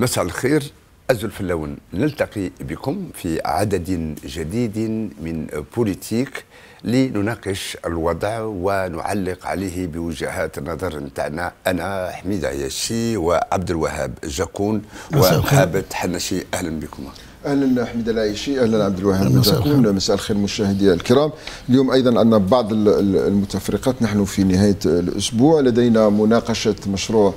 مساء الخير أزلف اللون، نلتقي بكم في عدد جديد من بوليتيك لنناقش الوضع ونعلق عليه بوجهات النظر نتاعنا. أنا حميد العياشي وعبد الوهاب جاكون ومحابة حنشي. أهلا بكم. اهلا حميد العياشي، اهلا عبد الوهاب جاكون، مساء الخير مشاهدي الكرام. اليوم ايضا عندنا بعض المتفرقات، نحن في نهايه الاسبوع لدينا مناقشه مشروع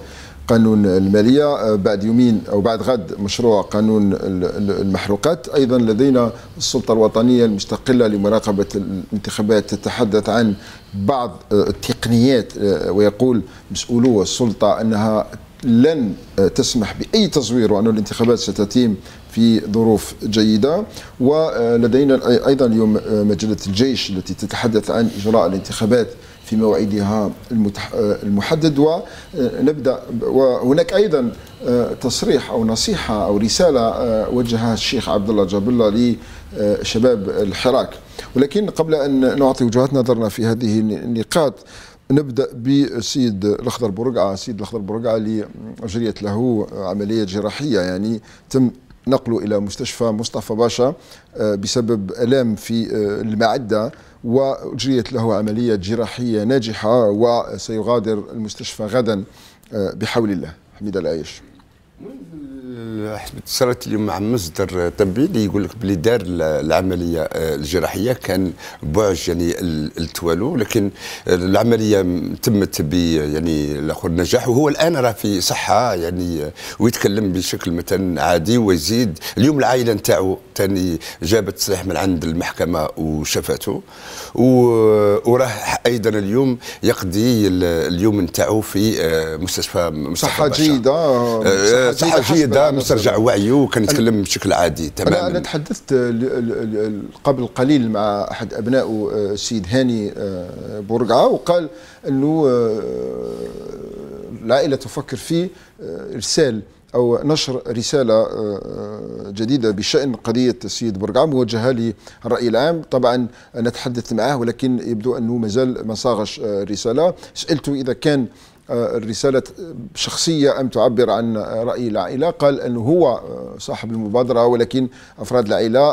قانون الماليه، بعد يومين او بعد غد مشروع قانون المحروقات، ايضا لدينا السلطه الوطنيه المستقله لمراقبه الانتخابات تتحدث عن بعض التقنيات ويقول مسؤولو السلطه انها لن تسمح بأي تزوير وأن الانتخابات ستتم في ظروف جيدة. ولدينا أيضا اليوم مجلة الجيش التي تتحدث عن إجراء الانتخابات في موعدها المحدد. ونبدأ، وهناك أيضا تصريح أو نصيحة أو رسالة وجهها الشيخ عبد الله جاب الله لشباب الحراك. ولكن قبل أن نعطي وجهات نظرنا في هذه النقاط نبدأ بسيد الأخضر بورقعة. سيد الأخضر بورقعة اللي أجريت له عملية جراحية، يعني تم نقله إلى مستشفى مصطفى باشا بسبب ألام في المعدة، وأجريت له عملية جراحية ناجحة وسيغادر المستشفى غدا بحول الله. حميد العياش، حسب اتصالات اليوم مع مصدر طبي اللي يقول لك بلي دار العمليه الجراحيه كان بعج يعني التوالو، لكن العمليه تمت ب يعني الاخر نجاح، وهو الان راه في صحه يعني ويتكلم بشكل مثلا عادي. ويزيد اليوم العائله نتاعو ثاني جابت سلاح من عند المحكمه وشفاته، وراه ايضا اليوم يقضي اليوم نتاعو في مستشفى صحه جيده، صحه جيده، مسترجع وعيه، وكان يتكلم بشكل عادي تماما. انا تحدثت قبل قليل مع احد ابنائه السيد هاني بورقعة، وقال انه العائله تفكر في ارسال او نشر رساله جديده بشان قضيه السيد بورقعة موجهه للراي العام. طبعا انا تحدثت معه ولكن يبدو انه مازال ما صاغش رساله. سالته اذا كان الرسالة شخصية أم تعبر عن رأي العائلة، قال أنه هو صاحب المبادرة ولكن أفراد العائلة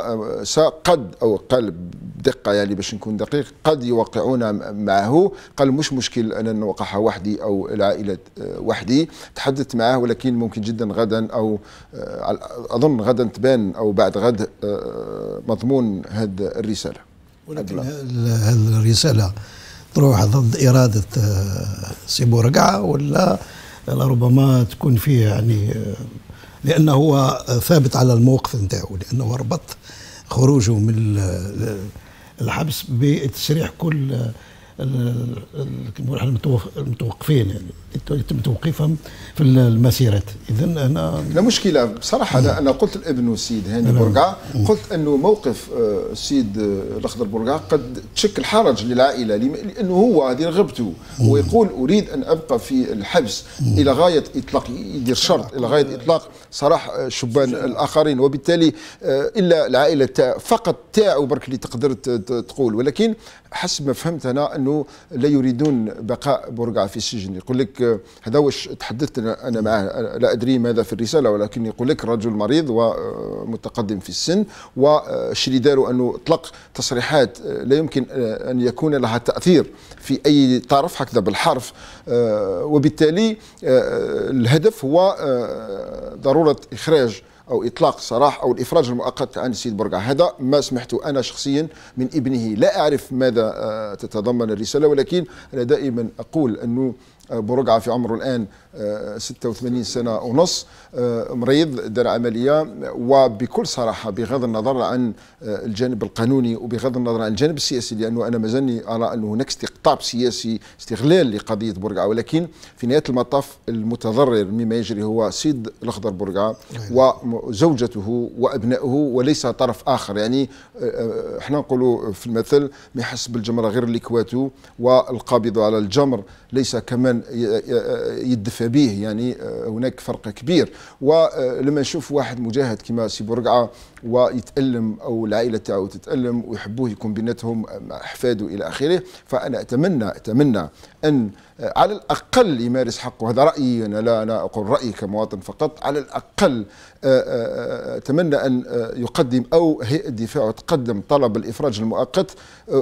قد أو قال بدقة يعني باش نكون دقيق قد يوقعون معه. قال مش مشكل أنا نوقعها وحدي أو العائلة وحدي. تحدثت معه ولكن ممكن جدا غدا أو أظن غدا تبان أو بعد غد مضمون هذه الرسالة. ولكن هذه الرسالة تروح ضد إرادة سي بورقعة، ولا لربما تكون فيه يعني لأنه هو ثابت على الموقف نتاعو، لأنه ربط خروجه من الحبس بتسريح كل المتوقفين يعني يتم توقيفهم في المسيرات. إذن أنا لا مشكلة بصراحة. أنا قلت لابنه السيد هاني بورقعة، قلت أنه موقف السيد الأخضر بورقعة قد تشكل حرج للعائلة، لأنه هو هذه رغبته، هو يقول أريد أن أبقى في الحبس إلى غاية إطلاق، يدير شرط إلى غاية إطلاق سراح شبان الآخرين، وبالتالي إلا العائلة فقط تاعه برك اللي تقدر تقول. ولكن حسب ما فهمت أنا أنه لا يريدون بقاء بورقعة في السجن. يقول لك هذا واش تحدثت أنا معه، لا أدري ماذا في الرسالة، ولكن يقول لك رجل مريض ومتقدم في السن، والشي اللي داروا أنه أطلق تصريحات لا يمكن أن يكون لها تأثير في أي طرف هكذا بالحرف، وبالتالي الهدف هو ضرورة إخراج أو إطلاق سراح أو الإفراج المؤقت عن السيد بورقعة. هذا ما سمعته أنا شخصيا من ابنه. لا أعرف ماذا تتضمن الرسالة، ولكن أنا دائما أقول أنه بورقعة في عمره الآن 86 سنة ونص، مريض، دار عملية، وبكل صراحة بغض النظر عن الجانب القانوني وبغض النظر عن الجانب السياسي، لأنه أنا مازالني أرى أنه هناك استقطاب سياسي استغلال لقضية بورقعة، ولكن في نهاية المطاف المتضرر مما يجري هو السيد الأخضر بورقعة وزوجته وأبنائه وليس طرف آخر. يعني احنا نقولوا في المثل ما يحس بالجمرة غير اللي كواتو، والقابض على الجمر ليس كمن كان يدفع به، يعني هناك فرق كبير. ولما نشوف واحد مجاهد كما سي بورقعة ويتألم أو العائلة تاعو تتألم ويحبوه يكون بيناتهم أحفاده إلى آخره، فأنا أتمنى أن على الأقل يمارس حقه. هذا رأيي أنا، لا أنا أقول رأيي كمواطن فقط. على الأقل أتمنى أن يقدم أو هيئة الدفاع تقدم طلب الإفراج المؤقت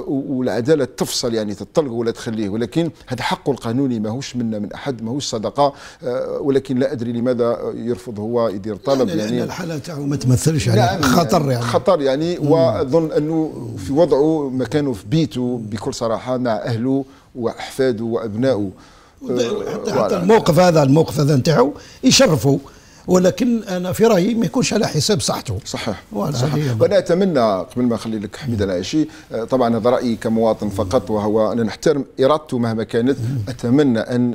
والعدالة تفصل، يعني تطلقه ولا تخليه، ولكن هذا حقه القانوني ماهوش منا من أحد، ماهوش صدقة. ولكن لا أدري لماذا يرفض هو يدير طلب، يعني الحالة تاعو ما تمثلش يعني خطر، يعني خطر يعني وأظن أنه في وضعه مكانه في بيته بكل صراحة مع أهله وأحفاده وأبنائه. حتى الموقف هذا نتاعو يشرفه، ولكن انا في رايي ما يكونش على حساب صحته. صحيح. وانا اتمنى قبل ما اخلي لك حميد العياشي، طبعا هذا رايي كمواطن فقط، وهو انا نحترم ارادته مهما كانت، اتمنى ان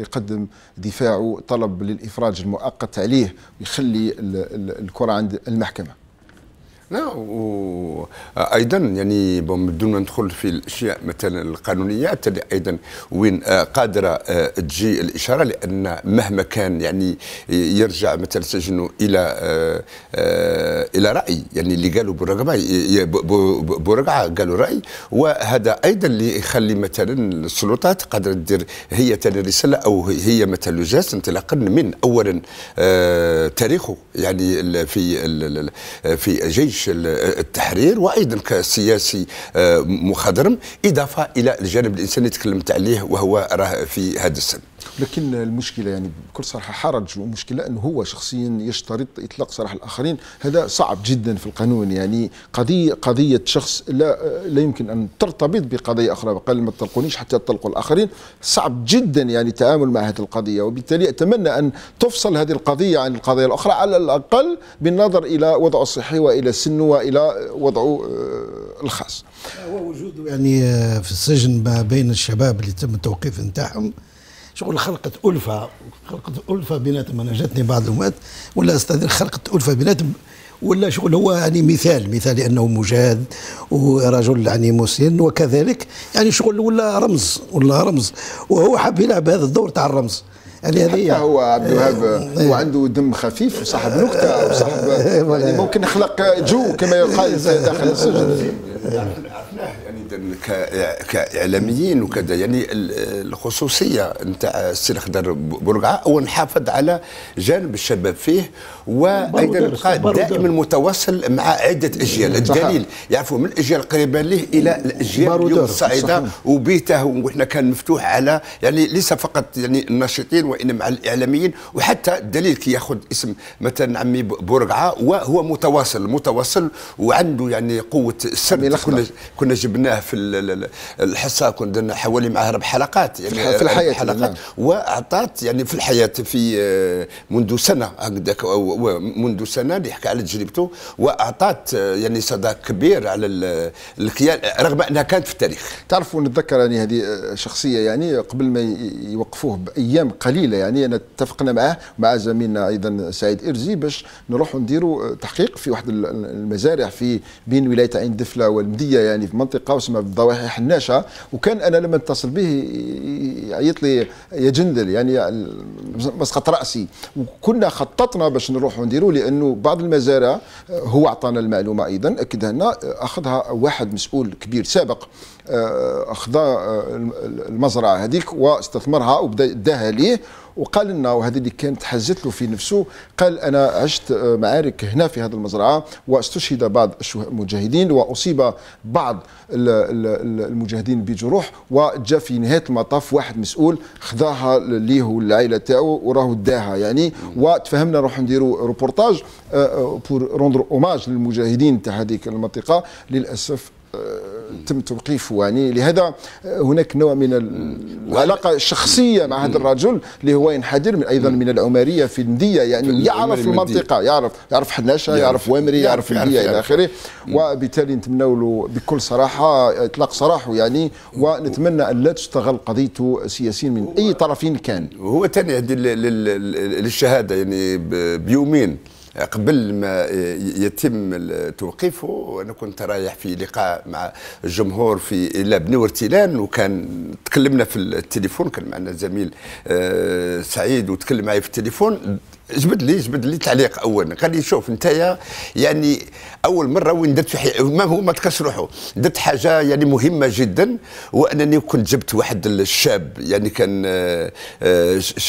يقدم دفاعه طلب للافراج المؤقت عليه ويخلي الكره عند المحكمه. لا، وايضا يعني بدون ما ندخل في الاشياء مثلا القانونيات اللي ايضا وين قادره تجي الاشاره، لان مهما كان يعني يرجع مثلا سجنه الى راي، يعني اللي قالوا بورقعة قالوا راي، وهذا ايضا اللي يخلي مثلا السلطات قادره تدير هي رساله او هي مثلا لجاس انطلاقا من اولا تاريخه، يعني في جيش التحرير، وايضا كسياسي مخضرم، اضافه الى الجانب الانساني تكلمت عليه وهو راه في هذا السن. لكن المشكله يعني بكل صراحه حرج، ومشكله انه هو شخصيا يشترط اطلاق سراح الاخرين، هذا صعب جدا في القانون. يعني قضيه شخص لا يمكن ان ترتبط بقضيه اخرى، قال ما تطلقونيش حتى تطلقوا الاخرين، صعب جدا يعني التعامل مع هذه القضيه، وبالتالي اتمنى ان تفصل هذه القضيه عن القضيه الاخرى على الاقل بالنظر الى وضعه الصحي والى سنه والى وضعه الخاص. ووجوده يعني في السجن ما بين الشباب اللي تم التوقيف نتاعهم شغل خلقت ألفة بيناتهم. أنا جاتني بعض الأموات ولا أستاذ خلقت ألفة بيناتهم، ولا شغل هو يعني مثال لأنه مجاهد ورجل يعني مسن، وكذلك يعني شغل ولا رمز، وهو حب يلعب هذا الدور تاع الرمز. حتى هو عبد الوهاب هو عنده دم خفيف وصاحب نكتة وصاحب يعني ممكن يخلق جو كما يقال داخل السجن. عرفناه يعني كاعلاميين وكذا، يعني الخصوصيه نتاع السي الأخضر بورقعة هو نحافظ على جانب الشباب فيه، وايضا يبقى دائما متواصل مع عده اجيال. الدليل يعرفوا من الاجيال القريبه ليه الى الاجيال اليوم الصاعده وبيته، وحنا كان مفتوح على يعني ليس فقط يعني الناشطين وانما على الاعلاميين، وحتى الدليل كي ياخذ اسم مثلا عمي بورقعة وهو متواصل وعنده يعني قوه السر. كنا جبناه في الحصه، كنا درنا حوالي معاه 4 حلقات يعني في الحياه حلقات، واعطات يعني في الحياه في منذ سنه هكذاك، منذ سنه اللي حكى على تجربته، واعطات يعني صدى كبير على الكيان رغم انها كانت في التاريخ. تعرفوا نتذكر يعني هذه شخصيه يعني قبل ما يوقفوه بايام قليله، يعني انا اتفقنا معاه مع زميلنا ايضا سعيد ارزي باش نروحوا نديروا تحقيق في واحد المزارع في بين ولايه عين دفله والمديه، يعني في منطقه اسمها الضواحي حناشه. وكان انا لما اتصل به يعيط لي يا جندل، يعني مسقط راسي، وكنا خططنا باش نروحوا نديروا، لانه بعض المزارع هو اعطانا المعلومه ايضا اكدها لنا، اخذها واحد مسؤول كبير سابق، اخذ المزرعه هذيك واستثمرها وبدا اداها ليه، وقال لنا، وهذا اللي كانت حزت له في نفسه، قال انا عشت معارك هنا في هذه المزرعه واستشهد بعض المجاهدين واصيب بعض المجاهدين بجروح، وجا في نهايه المطاف واحد مسؤول خذاها ليه والعائله تاعو وراه داها يعني. وتفهمنا نروح نديروا روبورتاج بور روندر اوماج للمجاهدين تاع هذيك المنطقه، للاسف تم توقيفه. يعني لهذا هناك نوع من العلاقه الشخصيه مع هذا الرجل اللي هو ينحدر من ايضا من العمريه في المديه، يعني يعرف المنطقه، يعرف حناشه، يعرف وامري، يعرف المديه الى اخره. وبالتالي نتمنوا له بكل صراحه اطلاق سراحه يعني، ونتمنى ان لا تستغل قضيته سياسيا من اي طرفين كان. هو ثاني للشهاده يعني بيومين قبل ما يتم توقيفه أنا كنت رايح في لقاء مع الجمهور في بني ورتيلان، وكان تكلمنا في التليفون، كان معنا زميل سعيد وتكلم معي في التليفون، جبد لي تعليق اولا، قال لي شوف انت يعني اول مره وين درت في ما هو ما تكاش روحه، درت حاجه يعني مهمه جدا، وانني كنت جبت واحد الشاب يعني كان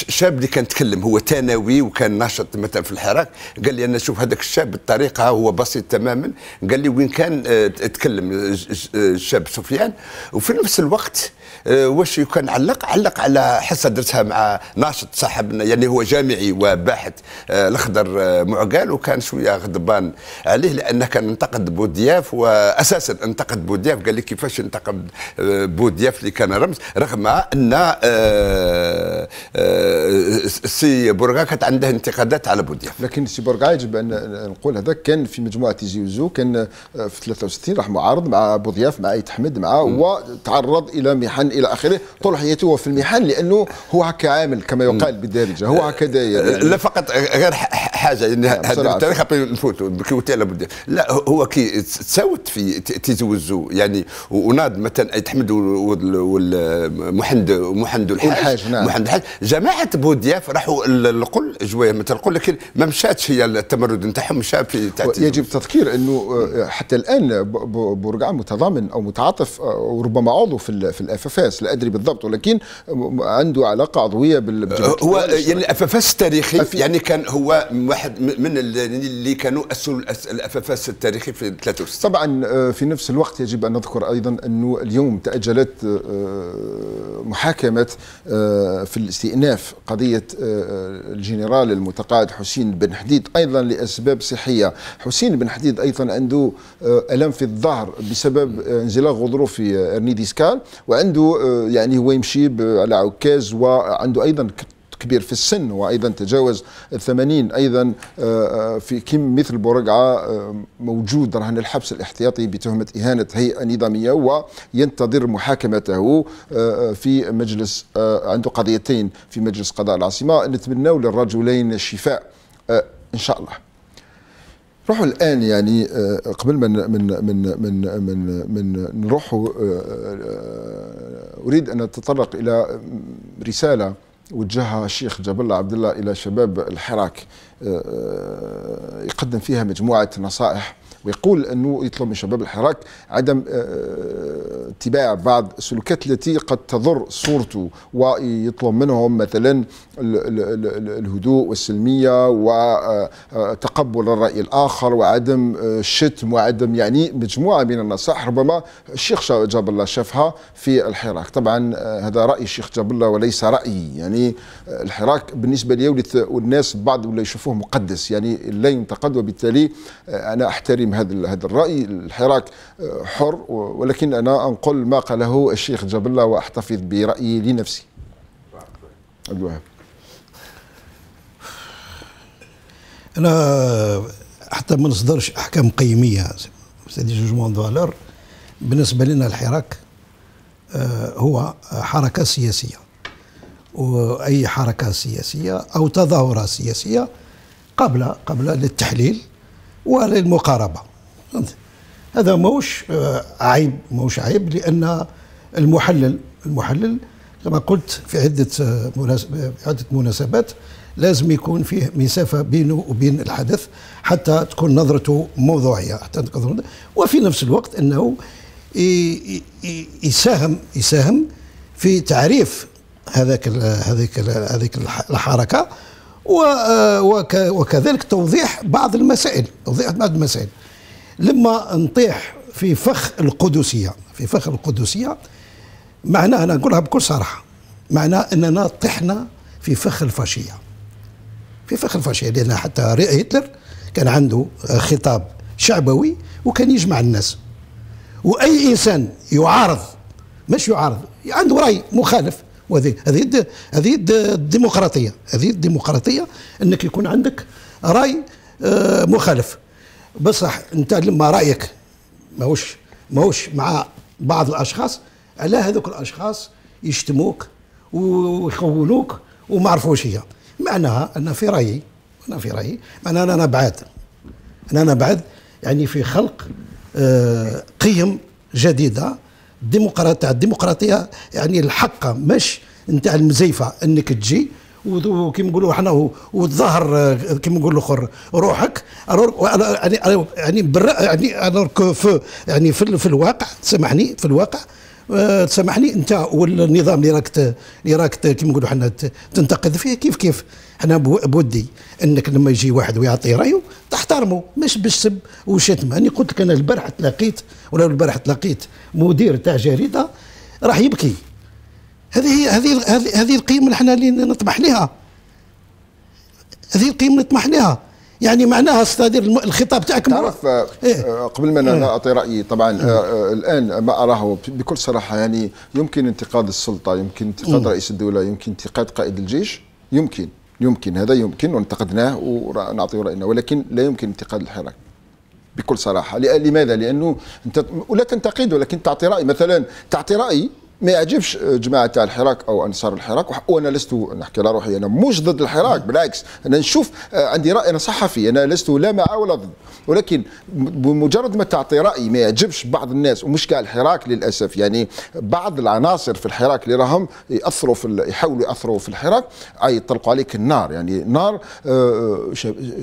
شاب اللي كان تكلم، هو ثانوي وكان ناشط مثلا في الحراك، قال لي انا شوف هذاك الشاب بالطريقه هو بسيط تماما، قال لي وين كان تكلم الشاب سفيان، وفي نفس الوقت واش كان علق على حصه درتها مع ناشط صاحبنا يعني هو جامعي وباحث الاخضر معقال، وكان شويه غضبان عليه لانه كان انتقد بودياف، واساسا انتقد بودياف، قال لي كيفاش انتقد بودياف اللي كان رمز، رغم ان السي بورقعة كانت عنده انتقادات على بودياف. لكن السي بورقعة يجب ان نقول هذا كان في مجموعه تيجي وزو، كان في 63 راح معارض مع بودياف مع ايت حمد معه، وتعرض الى محن الى اخره، طول حياته هو في المحن لانه هو هكا عامل كما يقال بالدارجه، هو هكذا يعني. لا فقط غير حاجه يعني هذه التاريخ نفوتوا بكيوت على بودياف، لا هو كي تساوت في تيزوزو يعني، وناض مثلا ايت حمد والمحند الحاج، محمد الحاج، جماعه بودياف راحوا القل جوايه مثل القل، لكن ما مشاتش هي التمرد نتاعهم، مشى في تعتيز. يجب التذكير انه حتى الان بورقعة متضامن او متعاطف وربما عضو في الاف اف اس، لا ادري بالضبط، ولكن عنده علاقه عضويه هو يعني الاف اف اس التاريخي، يعني كان هو واحد من اللي كانوا اسسوا الاف اف اس التاريخي في 63. طبعا في نفس الوقت يجب ان نذكر ايضا انه اليوم تاجلت محاكمه في الاستئناف قضيه الجنرال المتقاعد حسين بن حديد ايضا لاسباب صحيه. حسين بن حديد ايضا عنده الم في الظهر بسبب انزلاق غضروفي ارني ديسكال، وعنده يعني هو يمشي على عكاز، وعنده ايضا كبير في السن، وايضا تجاوز ال80 ايضا، في كم مثل بورقعة موجود رهن الحبس الاحتياطي بتهمه اهانه هيئه نظاميه، وينتظر محاكمته في مجلس، عنده قضيتين في مجلس قضاء العاصمه، نتمناو للرجلين الشفاء ان شاء الله. نروحوا الان يعني قبل ما من من من من من نروحوا، اريد ان اتطرق الى رساله وجهها الشيخ جاب الله عبد الله الى شباب الحراك، يقدم فيها مجموعه نصائح، ويقول انه يطلب من شباب الحراك عدم اتباع بعض السلوكات التي قد تضر صورته، ويطلب منهم مثلا الهدوء والسلميه وتقبل الراي الاخر وعدم الشتم وعدم يعني مجموعه من النصائح ربما الشيخ جاب الله شافها في الحراك. طبعا هذا راي الشيخ جاب الله وليس رايي، يعني الحراك بالنسبه لي والناس بعض ولا يشوفوه مقدس يعني لا ينتقد، وبالتالي انا احترم هذا الرأي. الحراك حر، ولكن أنا أنقل ما قاله الشيخ جاب الله وأحتفظ برأيي لنفسي. عبد الوهاب، أنا حتى ما نصدرش أحكام قيمية سيدي جوجمون دولار. بالنسبة لنا الحراك هو حركة سياسية، وأي حركة سياسية أو تظاهرة سياسية قبل للتحليل وللمقاربه. هذا ماهوش عيب، ماهوش عيب، لان المحلل كما قلت في عده مناسبات لازم يكون فيه مسافه بينه وبين الحدث حتى تكون نظرته موضوعيه، حتى تكون، وفي نفس الوقت انه يساهم في تعريف هذيك الحركه، وكذلك توضيح بعض المسائل، لما نطيح في فخ القدسية، معناه، أنا أقولها بكل صراحة، معناه أننا طحنا في فخ الفاشية، لأن حتى هتلر كان عنده خطاب شعبوي وكان يجمع الناس، وأي إنسان يعارض، مش يعارض، عنده رأي مخالف، هذه الديمقراطية، انك يكون عندك راي مخالف. بصح انت لما رايك ماهوش مع بعض الاشخاص، على هذوك الاشخاص يشتموك ويخونوك وما عرفوش هي، معناها ان في رايي أنا في رأيي أننا نبعد يعني في خلق قيم جديدة ديمقراطية يعني الحقة، مش نتاع المزيفة أنك تجي وكيما نقولوا حنا وتظهر كيما نقولوا الاخر روحك يعني في الواقع. تسامحني في الواقع تسامحني انت والنظام اللي راك كيما نقولوا حنا تنتقد فيه كيف حنا بودي انك لما يجي واحد ويعطي رايه تحترمه، مش بالسب وشتم. انا قلت لك انا البارح تلاقيت مدير تاع جريده راح يبكي. هذه القيم اللي حنا اللي نطمح لها، هذه القيم نطمح لها، يعني معناها استدير الخطاب تاعك. تعرف قبل ما انا اعطي رايي طبعا الان ما اراه بكل صراحه، يعني يمكن انتقاد السلطه، يمكن انتقاد رئيس الدوله، يمكن انتقاد قائد الجيش، يمكن هذا يمكن وانتقدناه ونعطيه راينا، ولكن لا يمكن انتقاد الحراك بكل صراحه. لماذا؟ لانه انت ولا تنتقد ولكن تعطي راي. مثلا تعطي راي ما يعجبش جماعه تاع الحراك او انصار الحراك، وانا لست نحكي على روحي، انا مش ضد الحراك، بالعكس انا نشوف عندي راي، انا صحفي، انا لست لا مع ولا ضد، ولكن بمجرد ما تعطي راي ما يعجبش بعض الناس، ومش كاع الحراك للاسف، يعني بعض العناصر في الحراك اللي راهم ياثروا في يحاولوا ياثروا في الحراك، اي يطلقوا عليك النار، يعني نار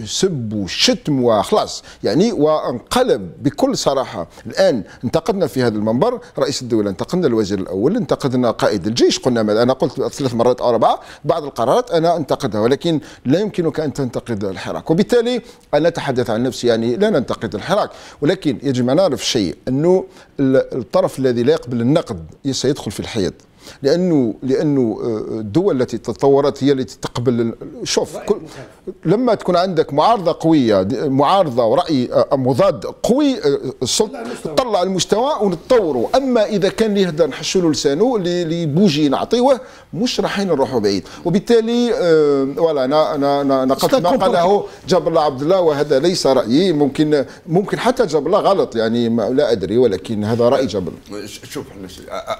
سب وشتم وخلاص يعني. وانقلب بكل صراحه، الان انتقدنا في هذا المنبر رئيس الدوله، انتقدنا الوزير الاول، انتقدنا قائد الجيش، قلنا انا قلت 3 مرات او 4 بعض القرارات انا انتقدها، ولكن لا يمكنك ان تنتقد الحراك. وبالتالي انا اتحدث عن نفسي، يعني لا ننتقد الحراك، ولكن يجب ان نعرف شيء، انه الطرف الذي لا يقبل النقد سيدخل في الحياد، لانه الدول التي تطورت هي التي تقبل. شوف لما تكون عندك معارضه قويه، معارضه وراي مضاد قوي، تطلع المستوى ونتطوروا. اما اذا كان يهدر نحشوا له لسانه اللي بوجي نعطيوه، مش رايحين نروحوا بعيد. وبالتالي ولا انا نقلت ما قاله جاب الله عبد الله، وهذا ليس رايي، ممكن حتى جاب الله غلط، يعني لا ادري، ولكن هذا راي جاب الله. شوف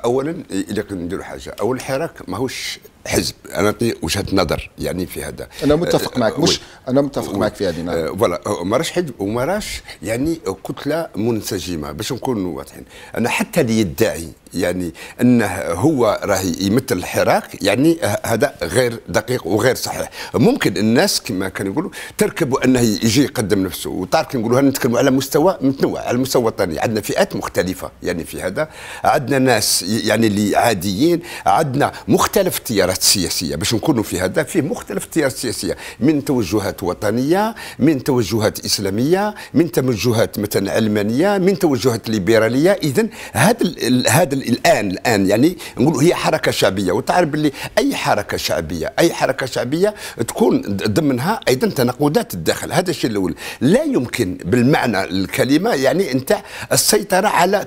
اولا اذا نديروا حاجه، او الحراك ماهوش حزب، انا نعطي وجهه نظر يعني في هذا. انا متفق معك، مش انا متفق معك في هذه فوالا. ماراش حزب وماراش يعني كتله منسجمه، باش نكونوا واضحين. انا حتى اللي يدعي يعني انه هو راهي يمثل الحراك، يعني هذا غير دقيق وغير صحيح. ممكن الناس كما كانوا يقولوا تركب انه يجي يقدم نفسه، وتعرف نقولوا نتكلموا على مستوى متنوع، على المستوى الوطني عندنا فئات مختلفه يعني في هذا، عندنا ناس يعني اللي عاديين، عندنا مختلف التيارات السياسيه، باش نكونوا في هذا فيه مختلف التيارات السياسيه، من توجهات وطنيه، من توجهات اسلاميه، من توجهات مثلا علمانيه، من توجهات ليبراليه. اذا هذا الان يعني نقولوا هي حركه شعبيه، وتعرف باللي اي حركه شعبيه تكون ضمنها ايضا تناقضات الداخل. هذا الشيء الاول. لا يمكن بالمعنى الكلمه يعني انت السيطره على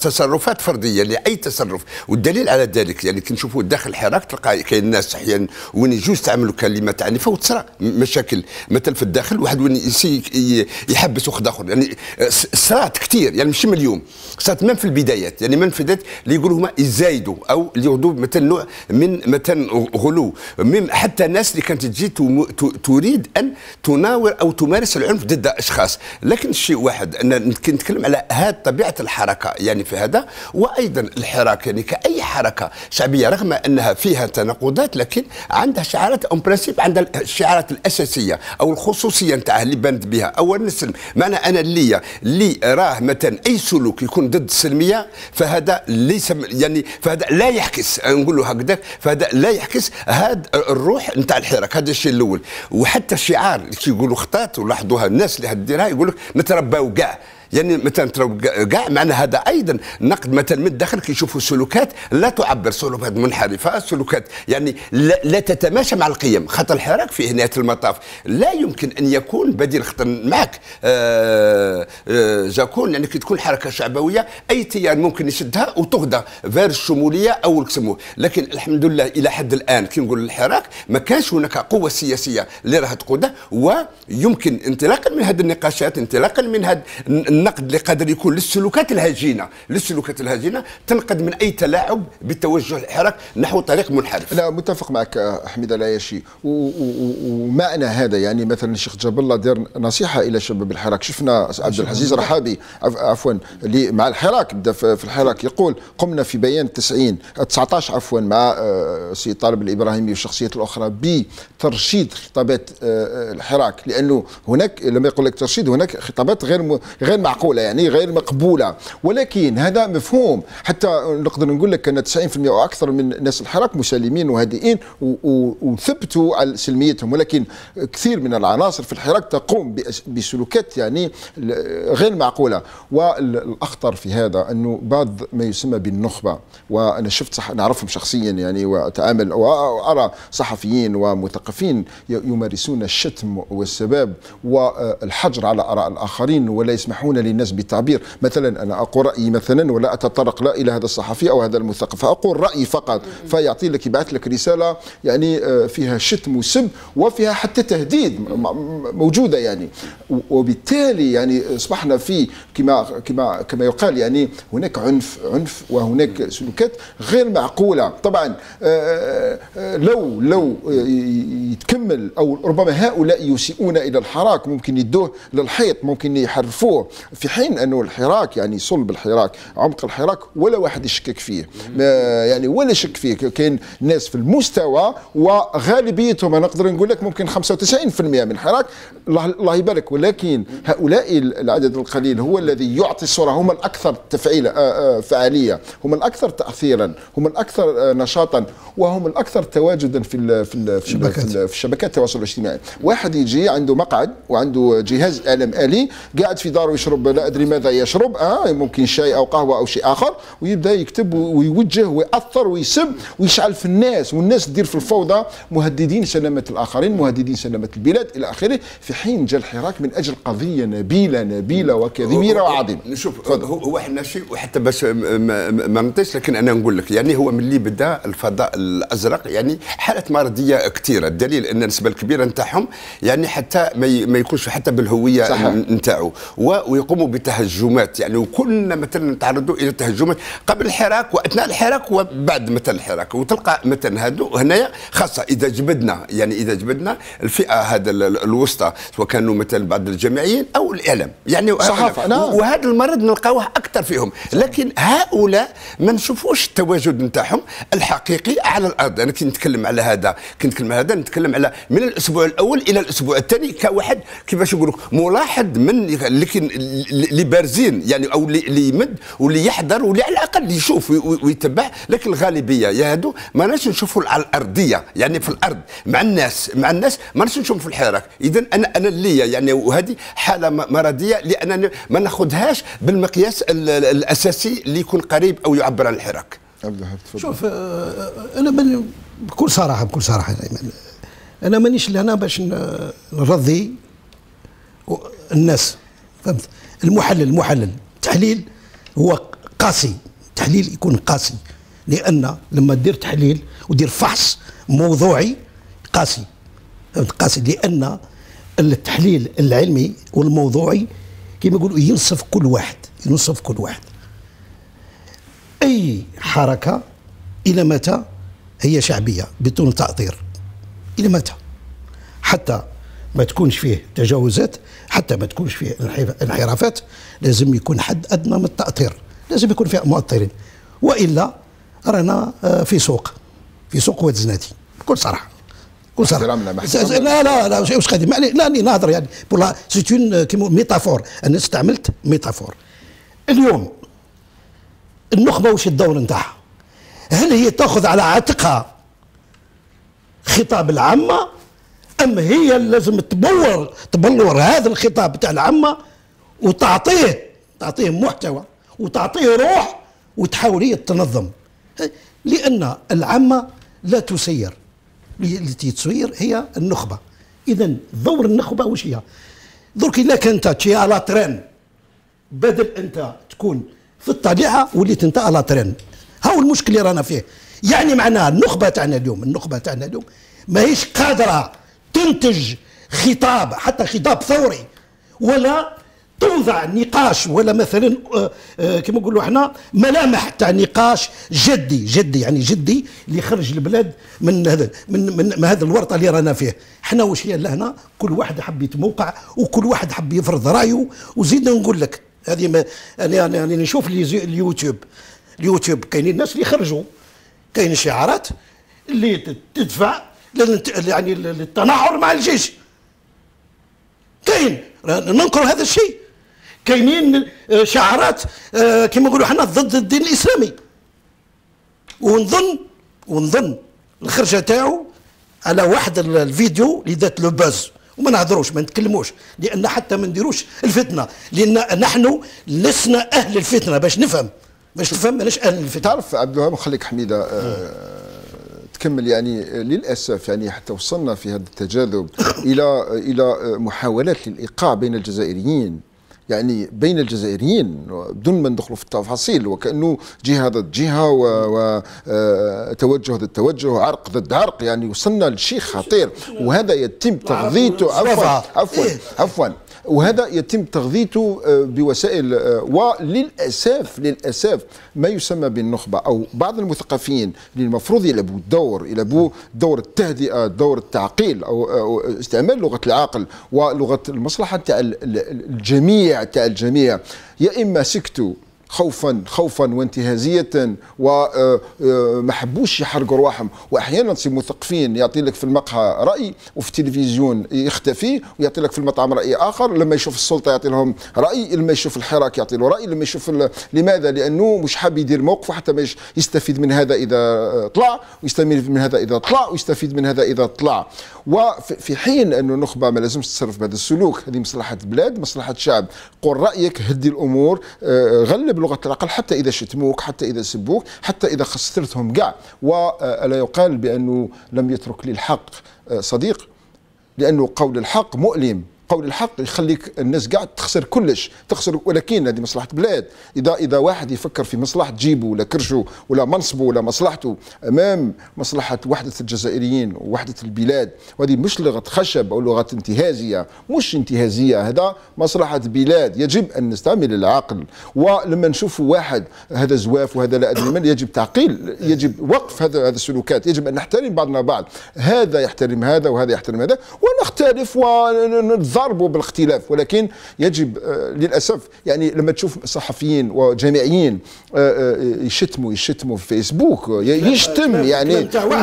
تصرفات فرديه لاي تصرف. والدليل على ذلك يعني كي نشوفوا داخل الحراك تلقى كاين ناس احيانا وين يجوز تعملوا كلمه عنيفه وتصرى مشاكل، مثلا في الداخل واحد وين يحبس واحد اخر، يعني صرات كثير، يعني مش من اليوم، صارت من في البدايات، يعني من في اللي يقولوا هما يزايدوا او اللي يردوا مثلا نوع من مثلا غلو، من حتى الناس اللي كانت تجي تريد ان تناور او تمارس العنف ضد اشخاص. لكن الشيء واحد ان نتكلم على هذه طبيعه الحركه يعني في هذا، وايضا الحراك يعني كاي حركه شعبيه رغم انها فيها تناقضات، لكن عندها شعارات اون برانسيب، عندها الشعارات الاساسيه او الخصوصيه نتاعها اللي بانت بها. اولا نسلم، معنى انا اللي راه مثلا اي سلوك يكون ضد السلميه فهذا ليس يعني، فهذا لا يعكس، نقول له هكذا، فهذا لا يعكس هذا الروح نتاع الحراك. هذا الشيء الاول. وحتى الشعار كي يقولوا خطات ولاحظوها الناس اللي هديرها، يقول لك نترباو كاع، يعني مثلا كاع، معنى هذا ايضا نقد مثلا من الداخل، كيشوفوا سلوكات لا تعبر، سلوكات منحرفه، سلوكات يعني لا تتماشى مع القيم. خطر الحراك في نهايه المطاف لا يمكن ان يكون بديل. خطر معك جاكون، يعني كي تكون حركه شعبويه اي تيار ممكن يشدها وتغدى فير الشموليه او الكسمو. لكن الحمد لله الى حد الان كي نقول الحراك ما كانش هناك قوه سياسيه اللي راها تقوده. ويمكن انطلاقا من هذه النقاشات، انطلاقا من هذا النقد اللي قادر يكون للسلوكات الهجينه، تنقد من اي تلاعب بالتوجه الحراك نحو طريق منحرف. انا متفق معك حميد العياشي، معنى هذا؟ يعني مثلا الشيخ جاب الله دار نصيحه الى شباب الحراك. شفنا عبد العزيز رحابي عفوا اللي مع الحراك بدا في الحراك يقول قمنا في بيان 19 مع السيد طالب الابراهيمي والشخصيات الاخرى بترشيد خطابات الحراك، لانه هناك لما يقول لك ترشيد هناك خطابات غير معقوله يعني غير مقبوله، ولكن هذا مفهوم. حتى نقدر نقول لك ان 90% واكثر من ناس الحراك مسالمين وهادئين وثبتوا على سلميتهم، ولكن كثير من العناصر في الحراك تقوم بسلوكات يعني غير معقوله. والاخطر في هذا انه بعض ما يسمى بالنخبه، وانا شفت نعرفهم شخصيا يعني واتعامل وارى صحفيين ومثقفين يمارسون الشتم والسباب والحجر على اراء الاخرين ولا يسمحون للناس بالتعبير. مثلا انا اقول رايي مثلا ولا اتطرق لا الى هذا الصحفي او هذا المثقف، فاقول رايي فقط، فيعطي لك يبعث لك رساله يعني فيها شتم وسب وفيها حتى تهديد موجوده يعني. وبالتالي يعني اصبحنا في كما يقال يعني هناك عنف وهناك سلوكات غير معقوله. طبعا لو يتكمل او ربما هؤلاء يسيئون الى الحراك ممكن يدوه للحيط، ممكن يحرفوه، في حين انه الحراك يعني صلب الحراك عمق الحراك ولا واحد يشكك فيه يعني ولا شك فيه. كاين ناس في المستوى وغالبيتهم انا نقدر نقول لك ممكن 95% من الحراك الله يبارك، ولكن هؤلاء العدد القليل هو الذي يعطي الصوره. هم الاكثر فعاليه، هم الاكثر تاثيرا، هم الاكثر نشاطا، وهم الاكثر تواجدا في شبكات التواصل الاجتماعي. واحد يجي عنده مقعد وعنده جهاز اعلام آلي، قاعد في داره يشرب لا ادري ماذا يشرب، ممكن شاي او قهوه او شيء اخر، ويبدا يكتب ويوجه ويأثر ويسب ويشعل في الناس، والناس تدير في الفوضى، مهددين سلامه الاخرين، مهددين سلامه البلاد الى اخره. في حين جاء الحراك من اجل قضيه نبيله وكبيره وعظيمه. شوف هو احنا شيء وحتى باش ما نطيش، لكن انا نقول لك يعني هو ملي بدا الفضاء الازرق يعني حالات مرضيه كثيره، الدليل ان النسبه الكبيره نتاعهم يعني حتى ما يكونش حتى بالهويه نتاعو، ويقوموا بتهجمات يعني. وكلنا مثلا تعرضوا الى تهجمات قبل الحراك واثناء الحراك وبعد مثلا الحراك، وتلقى مثلا هادو هنايا خاصه اذا جبدنا الفئه هذا الوسطى، سواء كانوا مثلا بعض الجامعيين او الاعلام يعني، وهذا المرض نلقاوه اكثر فيهم. لكن هؤلاء ما نشوفوش التواجد نتاعهم الحقيقي على الارض. انا كي نتكلم على هذا نتكلم على من الاسبوع الاول الى الاسبوع الثاني كواحد كيفاش نقولوا ملاحظ من اللي بارزين يعني، او اللي يمد واللي يحضر واللي على الاقل يشوف ويتبع. لكن الغالبيه يا هادو ما ناش نشوفوا على الارضيه يعني، في الارض مع الناس ما ناش نشوفوا في الحراك. اذا انا اللي يعني وهذه حاله مرضيه، لاننا ما ناخذهاش بالمقياس الاساسي اللي يكون قريب او يعبر عن الحراك. عبد الوهاب تفضل. شوف انا بكل صراحه انا مانيش لهنا باش نرضي الناس، فهمت؟ المحلل التحليل هو قاسي، التحليل يكون قاسي، لان لما دير تحليل ودير فحص موضوعي قاسي، فهمت؟ قاسي لان التحليل العلمي والموضوعي كما يقولوا ينصف كل واحد. اي حركه الى متى هي شعبيه بدون تاطير؟ الى متى؟ حتى ما تكونش فيه تجاوزات، حتى ما تكونش فيه انحرافات، لازم يكون حد ادنى من التاطير، لازم يكون فيها مؤطرين، والا رانا في سوق واد زناتي بكل صراحه. لا واش قادم لاني نهضر يعني والله سيتون ميتافور، انا استعملت ميتافور. اليوم النخبه واش الدور نتاعها؟ هل هي تاخذ على عاتقها خطاب العامه، ام هي لازم تبلور هذا الخطاب تاع العامه وتعطيه محتوى وتعطيه روح وتحاول تنظم؟ لان العامه لا تسير، التي تسير هي النخبه. اذا دور النخبه واش هي؟ درك الا كان انت تشي على ترين، بدل انت تكون في الطليعه وليت انت على ترين، هاو المشكل اللي رانا فيه. يعني معناها النخبه تاعنا اليوم ماهيش قادره تنتج خطاب، حتى خطاب ثوري، ولا توضع نقاش ولا مثلا كما نقولوا احنا ملامح تاع نقاش جدي يعني جدي اللي يخرج البلاد من هذا من هذا الورطه اللي رانا فيه. احنا واش هي لهنا كل واحد حب يتموقع وكل واحد حب يفرض رايه. وزيدنا نقول لك هذه يعني نشوف اليوتيوب كاينين الناس اللي يخرجوا كاين شعارات اللي تدفع يعني للتناحر مع الجيش. كاين ننكر هذا الشيء. كاينين شعارات كما نقولوا حنا ضد الدين الاسلامي. ونظن الخرجه تاعو على واحد الفيديو اللي دات لو باز. وما نهضروش ما نتكلموش لان حتى ما نديروش الفتنه لان نحن لسنا اهل الفتنه باش نفهم ماناش اهل الفتنه. تعرف عبد الوهاب خليك حميده تكمل. يعني للاسف يعني حتى وصلنا في هذا التجاذب الى محاولات للايقاع بين الجزائريين. يعني بين الجزائريين بدون ما ندخلوا في التفاصيل وكأنه جهة ضد جهة وتوجه ضد توجه عرق ضد عرق. يعني وصلنا لشيء خطير وهذا يتم تغذيته عفوا وهذا يتم تغذيته بوسائل وللأسف ما يسمى بالنخبة أو بعض المثقفين اللي المفروض يلعبوا دور التهدئة دور التعقيل أو استعمال لغة العقل ولغة المصلحة تاع الجميع يا إما سكتوا خوفا وانتهازيه وما حبوش يحرقوا رواحهم. واحيانا تصيب مثقفين يعطي لك في المقهى راي وفي التلفزيون يختفي ويعطي لك في المطعم راي اخر. لما يشوف السلطه يعطي لهم راي، لما يشوف الحراك يعطي له راي، لما يشوف لماذا؟ لانه مش حاب يدير موقفه حتى ما يستفيد من هذا اذا طلع ويستفيد من هذا اذا طلع ويستفيد من هذا اذا طلع. وفي حين انه النخبه ما لازمش تتصرف بهذا السلوك. هذه مصلحه البلاد مصلحه الشعب. قل رايك، هدي الامور، غلب لغة العقل حتى إذا شتموك حتى إذا سبوك حتى إذا خسرتهم كاع. ولا يقال بأنه لم يترك لي الحق صديق لأنه قول الحق مؤلم. قول الحق يخليك الناس قاعد تخسر كلش تخسر. ولكن هذه مصلحه بلاد. اذا واحد يفكر في مصلحه جيبه ولا كرشه ولا منصبه ولا مصلحته امام مصلحه وحده الجزائريين ووحده البلاد. وهذه مش لغه خشب او لغه انتهازيه مش انتهازيه. هذا مصلحه بلاد. يجب ان نستعمل العقل. ولما نشوف واحد هذا زواف وهذا لا ادري من يجب تعقيل يجب وقف هذا السلوكات. يجب ان نحترم بعضنا بعض. هذا يحترم هذا وهذا يحترم هذا ونختلف ونتضارب بالاختلاف. ولكن يجب للأسف يعني لما تشوف صحفيين وجامعيين يشتموا في فيسبوك يشتم يعني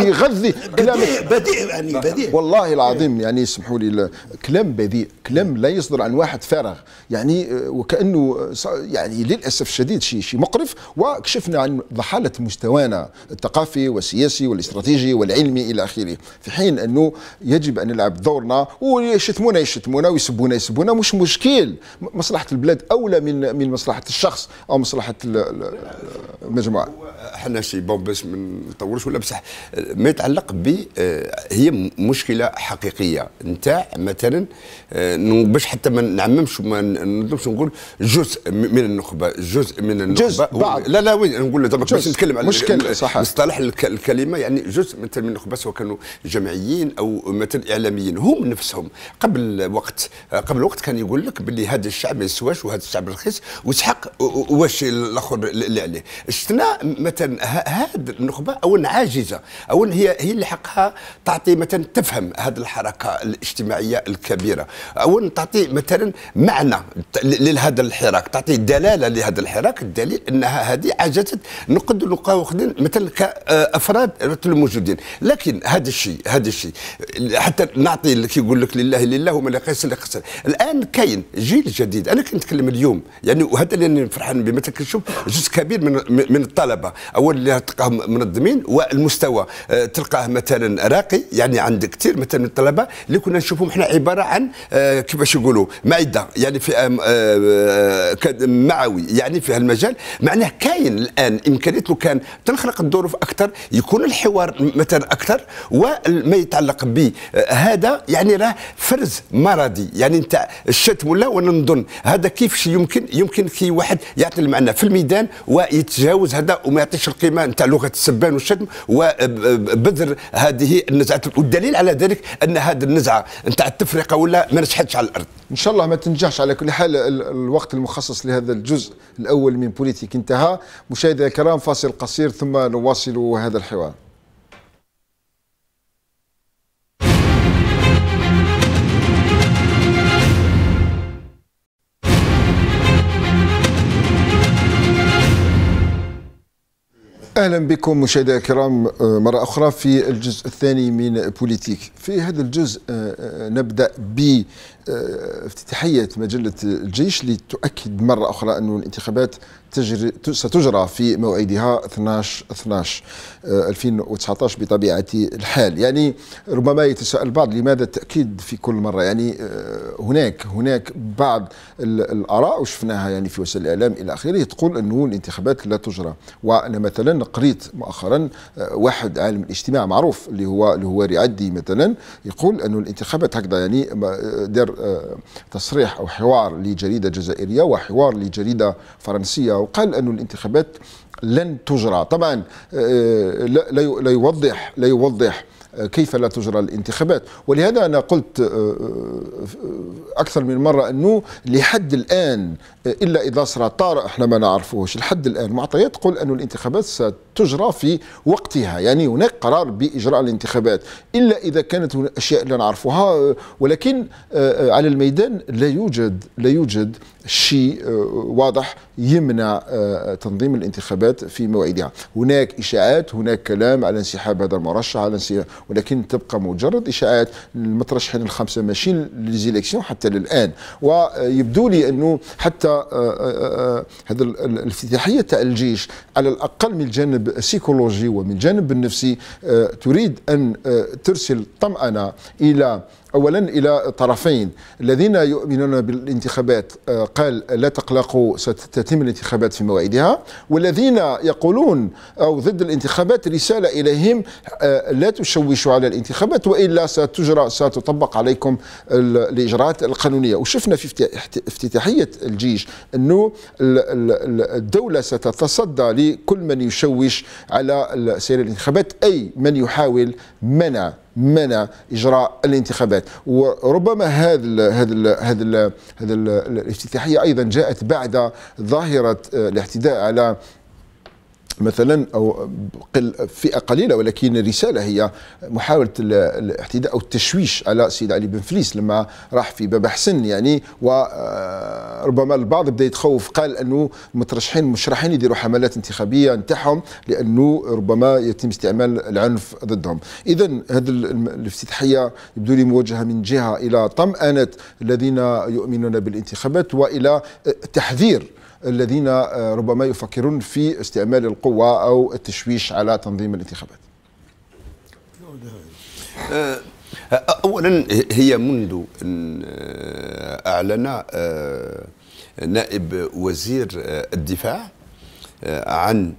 يغذي كلام بديء يعني بديء والله العظيم. يعني اسمحوا لي كلام بديء كلام لا يصدر عن واحد فارغ يعني وكأنه يعني للأسف الشديد شيء مقرف. وكشفنا عن ضحالة مستوانا الثقافي والسياسي والاستراتيجي والعلمي إلى آخره. في حين أنه يجب أن نلعب دورنا. ويشتمونا ويسبونا مش مشكل. مصلحة البلاد أولى من مصلحة الشخص أو مصلحة المجموعة. احنا شي بون باش ما نطورش ولا بصح ما يتعلق ب هي مشكلة حقيقية نتاع مثلا باش حتى ما نعممش وما نظلمش نقول جزء من النخبة لا وين نقول باش نتكلم على مصطلح الكلمة. يعني جزء مثلا من النخبة سواء كانوا جمعيين أو مثلا إعلاميين هم نفسهم قبل وقت كان يقول لك باللي هذا الشعب ما يسواش وهذا الشعب رخيص ويسحق واش الاخر اللي عليه. شفنا مثلا هذه النخبه اولا عاجزه اولا هي اللي حقها تعطي مثلا تفهم هذه الحركه الاجتماعيه الكبيره اولا تعطي مثلا معنى لهذا الحراك تعطي دلاله لهذا الحراك. الدليل انها هذه عجزت نقدر نلقاو واخدين مثلا كافراد الموجودين. لكن هذا الشيء حتى نعطي اللي يقول لك لله وما قيس اللي خسر. الان كاين جيل جديد. انا كنتكلم اليوم يعني وهذا اللي فرحان به. مثلا كنشوف جزء كبير من الطلبه اول اللي تلقاهم منظمين والمستوى تلقاه مثلا راقي. يعني عندك كثير مثلا من الطلبه اللي كنا نشوفهم احنا عباره عن كيفاش يقولوا معده يعني في معوي يعني في هالمجال. معناه كاين الان امكانيه لو كان تنخلق الظروف اكثر يكون الحوار مثلا اكثر. وما يتعلق به هذا يعني راه فرز مرضي. يعني انت الشتم ولا وانا نظن هذا كيفاش يمكن كي واحد يعطي المعنى في الميدان ويتجاوز يتجاوز هذا وما يعطيش القيمه نتاع لغه السبان والشتم وبذر هذه النزعه، والدليل على ذلك ان هذه النزعه نتاع التفرقه ولا ما نجحتش على الارض. ان شاء الله ما تنجحش. على كل حال الوقت المخصص لهذا الجزء الاول من بوليتيك انتهى. مشاهدينا الكرام فاصل قصير ثم نواصل هذا الحوار. اهلا بكم مشاهدينا الكرام مره اخرى في الجزء الثاني من بوليتيك. في هذا الجزء نبدا ب افتتاحيه مجله الجيش لتؤكد مره اخرى ان الانتخابات ستجرى في موعدها 12/12/2019 بطبيعه الحال. يعني ربما يتساءل البعض لماذا التاكيد في كل مره؟ يعني هناك بعض الاراء وشفناها يعني في وسائل الاعلام الى اخره تقول انه الانتخابات لا تجرى. وانا مثلا قريت مؤخرا واحد عالم الاجتماع معروف اللي هو الهواري عدي مثلا يقول انه الانتخابات هكذا، يعني دار تصريح او حوار لجريده جزائريه وحوار لجريده فرنسيه وقال أن الانتخابات لن تجرى. طبعا لا يوضح كيف لا تجرى الانتخابات. ولهذا أنا قلت أكثر من مرة أنه لحد الآن إلا إذا صار طارئ احنا ما نعرفوهش، لحد الآن معطيات تقول أن الانتخابات ستجرى في وقتها، يعني هناك قرار بإجراء الانتخابات إلا إذا كانت أشياء لا نعرفها. ولكن على الميدان لا يوجد شيء واضح يمنع تنظيم الانتخابات في موعدها. هناك إشاعات، هناك كلام على انسحاب هذا المرشح، على انسحاب، ولكن تبقى مجرد إشاعات. المترشحين الخمسة ماشيين للزيليكسيون حتى للآن. ويبدو لي أنه حتى هذا الافتتاحية تاع الجيش على الأقل من الجانب السيكولوجي ومن الجانب النفسي تريد أن ترسل طمأنة أولا إلى طرفين. الذين يؤمنون بالانتخابات قال لا تقلقوا ستتم الانتخابات في موعدها، والذين يقولون أو ضد الانتخابات رسالة إليهم لا تشوشوا على الانتخابات وإلا ستطبق عليكم الإجراءات القانونية. وشفنا في افتتاحية الجيش أنه الدولة ستتصدى لكل من يشوش على سير الانتخابات، أي من يحاول منع إجراء الانتخابات. وربما هذا الافتتاحية أيضا جاءت بعد ظاهرة الاعتداء على مثلا أو فئة قليلة، ولكن الرسالة هي محاولة الاعتداء أو التشويش على السيد علي بن فليس لما راح في باب حسن. يعني وربما البعض بدأ يتخوف، قال أنه المترشحين مش رايحين يديروا حملات انتخابية نتاعهم لأنه ربما يتم استعمال العنف ضدهم. إذا هذه الافتتاحية يبدو لي موجهة من جهة إلى طمأنة الذين يؤمنون بالانتخابات وإلى تحذير الذين ربما يفكرون في استعمال القوة أو التشويش على تنظيم الانتخابات. أولا هي منذ أن أعلن نائب وزير الدفاع عن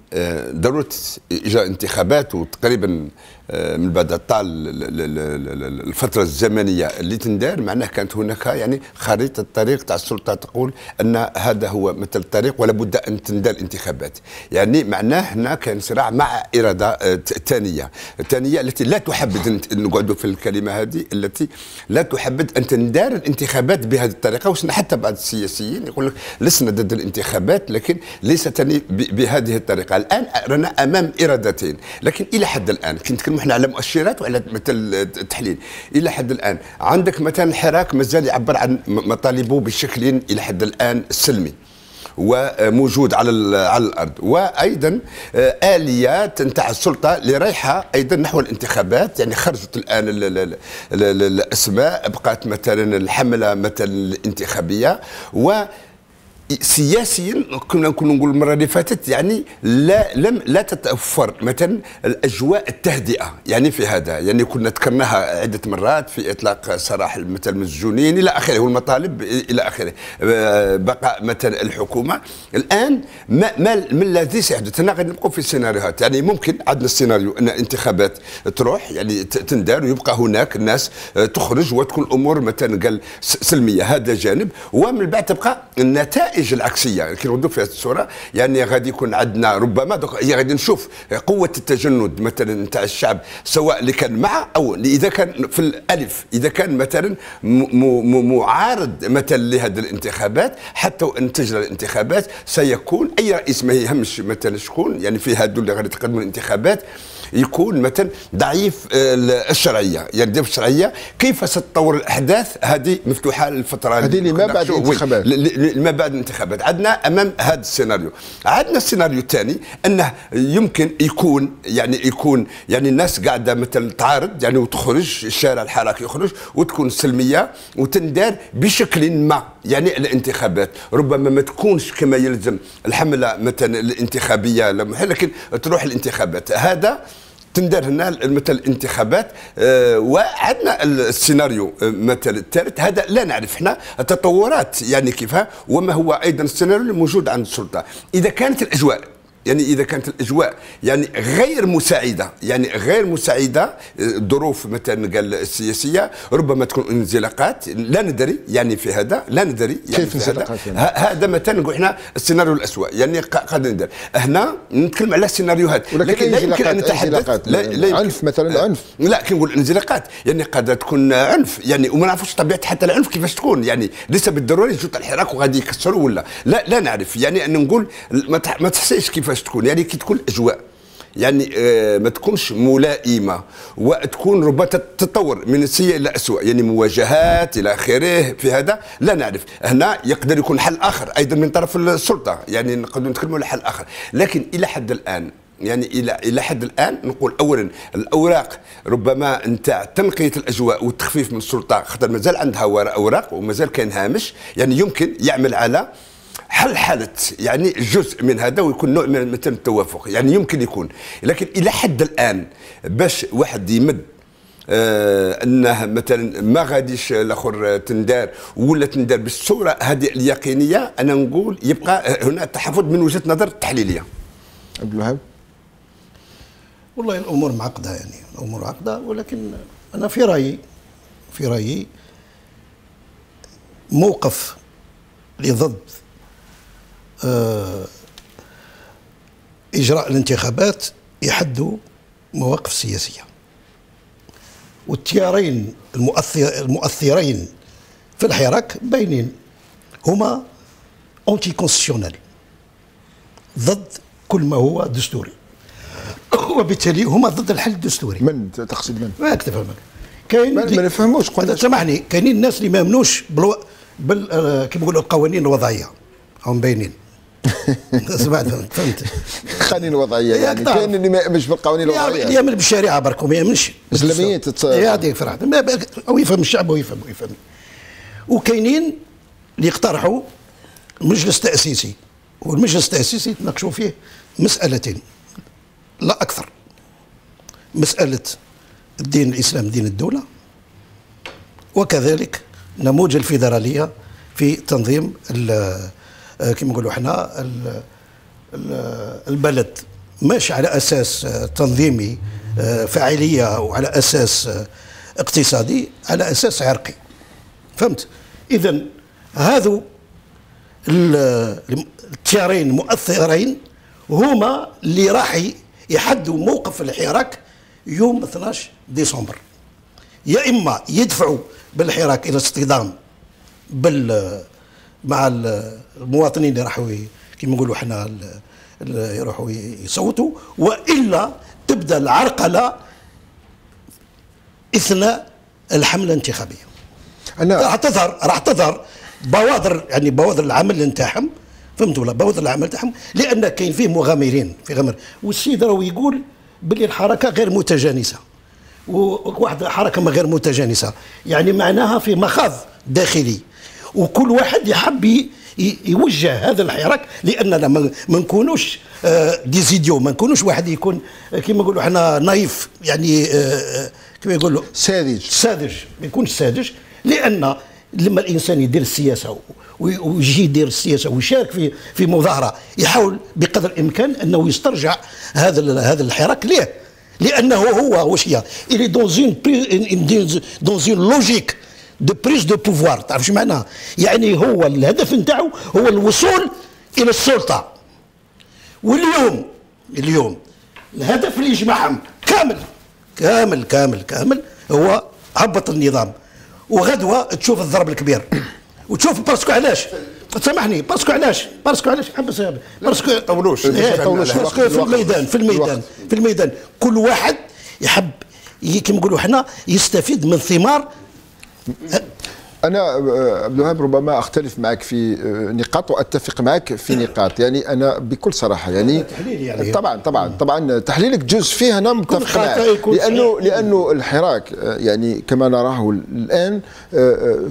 ضرورة إجراء انتخابات، وتقريبا من بعد طال الفترة الزمنية اللي تندار، معناه كانت هناك يعني خريطة الطريق تاع السلطة تقول أن هذا هو مثل الطريق ولا بد أن تندار انتخابات. يعني معناه هنا كان صراع مع إرادة ثانية التي لا تحبذ، نقعدوا في الكلمة هذه، التي لا تحبذ أن تندار الانتخابات بهذه الطريقة. وسنا حتى بعض السياسيين يقول لك لسنا ضد الانتخابات لكن ليست بهذه الطريقة. الآن رانا أمام إرادتين، لكن إلى حد الآن كنت احنا على مؤشرات وعلى مثل تحليل. الى حد الان عندك مثلا الحراك مازال يعبر عن مطالبه بشكل الى حد الان سلمي وموجود على الارض، وايضا اليات نتاع السلطه اللي رايحه ايضا نحو الانتخابات. يعني خرجت الان الاسماء، بقات مثلا الحمله مثلا الانتخابيه، و سياسيا كنا نقول المره اللي فاتت يعني لا تتوفر مثلا الاجواء التهدئه يعني في هذا. يعني كنا ذكرناها عده مرات في اطلاق سراح مثلا المسجونين الى اخره والمطالب الى اخره، بقاء مثلا الحكومه. الان ما الذي سيحدث؟ هنا غادي نبقوا في سيناريوهات. يعني ممكن عندنا السيناريو ان انتخابات تروح يعني تندار ويبقى هناك الناس تخرج وتكون الامور مثلا قال سلميه، هذا جانب. ومن بعد تبقى النتائج النتائج العكسيه. يعني كي نردوا في هذه الصوره يعني غادي يكون عندنا ربما غادي نشوف قوه التجند مثلا نتاع الشعب، سواء اللي كان مع او اذا كان في الالف، اذا كان مثلا معارض مثلا لهذه الانتخابات حتى وان تجرى الانتخابات سيكون اي رئيس ما يهمش مثلا شكون يعني في هذو اللي غادي تقدموا الانتخابات يكون مثلا ضعيف الشرعيه، يعني ضعيف الشرعيه. كيف ستتطور الاحداث هذه مفتوحه للفتره هذه اللي ما بعد الانتخابات. ما بعد الانتخابات عندنا امام هذا السيناريو. عندنا السيناريو الثاني انه يمكن يكون يعني الناس قاعده مثلا تعارض يعني وتخرج الشارع الحراك يخرج وتكون سلميه وتندار بشكل ما. يعني الانتخابات ربما ما تكونش كما يلزم الحمله مثلا الانتخابيه لكن تروح الانتخابات، هذا تندار هنا مثل الانتخابات. وعندنا السيناريو مثل الثالث، هذا لا نعرف احنا التطورات يعني كيفها وما هو ايضا السيناريو الموجود عند السلطه. اذا كانت الاجواء يعني غير مساعدة، ظروف مثلا قال السياسية، ربما تكون انزلاقات لا ندري يعني في هذا، كيف انزلاقات يعني؟ هذا مثلا نقول احنا السيناريو الأسوأ يعني قد ندير. هنا نتكلم على سيناريوهات لكن لا يمكن أن نتحدث عنف مثلا. عنف لا، كي نقول انزلاقات يعني قد تكون عنف يعني وما نعرفوش طبيعة حتى العنف كيفاش تكون، يعني ليس بالضروري يجوا الحراك وغادي يكسروا ولا لا نعرف. يعني أن نقول ما تحسيش كيف تكون، يعني كي تكون الاجواء يعني ما تكونش ملائمه وتكون ربما تتطور من السيء الى اسوء، يعني مواجهات الى اخره في هذا لا نعرف. هنا يقدر يكون حل اخر ايضا من طرف السلطه، يعني نقدر نتكلموا على حل اخر. لكن الى حد الان يعني الى حد الان نقول اولا الاوراق ربما نتاع تنقيه الاجواء والتخفيف من السلطه، خاطر مازال عندها اوراق ومازال كاين هامش يعني يمكن يعمل على حل حالة يعني جزء من هذا ويكون نوع من مثل التوافق، يعني يمكن يكون. لكن إلى حد الآن باش واحد يمد أنه مثلا ما غاديش الآخر تندار ولا تندار بالصورة هذه اليقينية، أنا نقول يبقى هنا تحفظ من وجهة نظر تحليلية. عبد الوهاب والله الأمور معقدة، يعني الأمور معقدة، ولكن أنا في رأيي موقف اللي ضد إجراء الانتخابات يحدوا مواقف سياسية، والتيارين المؤثرين في الحراك باينين هما أونتي كونستيسيونيل ضد كل ما هو دستوري، وبالتالي هما ضد الحل الدستوري. من تقصد؟ من ما تفهمك كاين ما نفهموش. سامحني، كاينين الناس اللي ما يؤمنوش كما يقولوا القوانين الوضعية، هم باينين. سمعت فهمت القوانين الوضعيه، يعني كاين اللي ما يامنش بالقوانين الوضعيه، يامن بالشريعه برك وما يامنش الاسلاميه يعطيك فرحه او يفهم الشعب ويفهم. وكاينين اللي اقترحوا مجلس تاسيسي، والمجلس التاسيسي يتناقشوا فيه مسالتين لا اكثر، مساله الدين الاسلام دين الدوله، وكذلك نموذج الفيدراليه في تنظيم كما نقولوا احنا البلد، مش على اساس تنظيمي فاعليه وعلى اساس اقتصادي، على اساس عرقي. فهمت؟ اذا هذو التيارين المؤثرين هما اللي راح يحدوا موقف الحراك يوم 12 ديسمبر. يا اما يدفعوا بالحراك الى اصطدام مع المواطنين اللي راحوا كما نقولوا حنا يروحوا يصوتوا، والا تبدا العرقله اثناء الحمله الانتخابيه. راح تظهر بوادر، يعني بوادر العمل نتاعهم. فهمت ولا؟ بوادر العمل نتاعهم، لان كاين فيه مغامرين في غمر. والسيد راهو يقول باللي الحركه غير متجانسه، وواحد الحركه غير متجانسه يعني معناها في مخاض داخلي، وكل واحد يحب يوجه هذا الحراك، لاننا ما نكونوش ديزيديو، ما نكونوش واحد يكون كما نقولوا احنا نايف، يعني كما يقولوا ساذج، ما يكونش ساذج. لان لما الانسان يدير السياسه ويجي يدير السياسه ويشارك في مظاهره، يحاول بقدر الامكان انه يسترجع هذا الحراك. ليه؟ لانه هو واش هي اللي دون زون لوجيك دو بريز دو بوفوار. تعرف شو معناها؟ يعني هو الهدف نتاعو هو الوصول الى السلطه. واليوم الهدف اللي يجمعهم كامل كامل كامل كامل هو هبط النظام. وغدوه تشوف الضرب الكبير وتشوف باسكو علاش؟ سامحني باسكو علاش؟ باسكو علاش حبس باسكو طولوش باسكو في الميدان كل واحد يحب كيما نقولوا حنا يستفيد من ثمار. أنا عبد الوهاب ربما أختلف معك في نقاط وأتفق معك في نقاط، يعني أنا بكل صراحة يعني طبعا طبعا طبعا تحليلك جزء فيه أنا متفق معك، لأنه الحراك يعني كما نراه الآن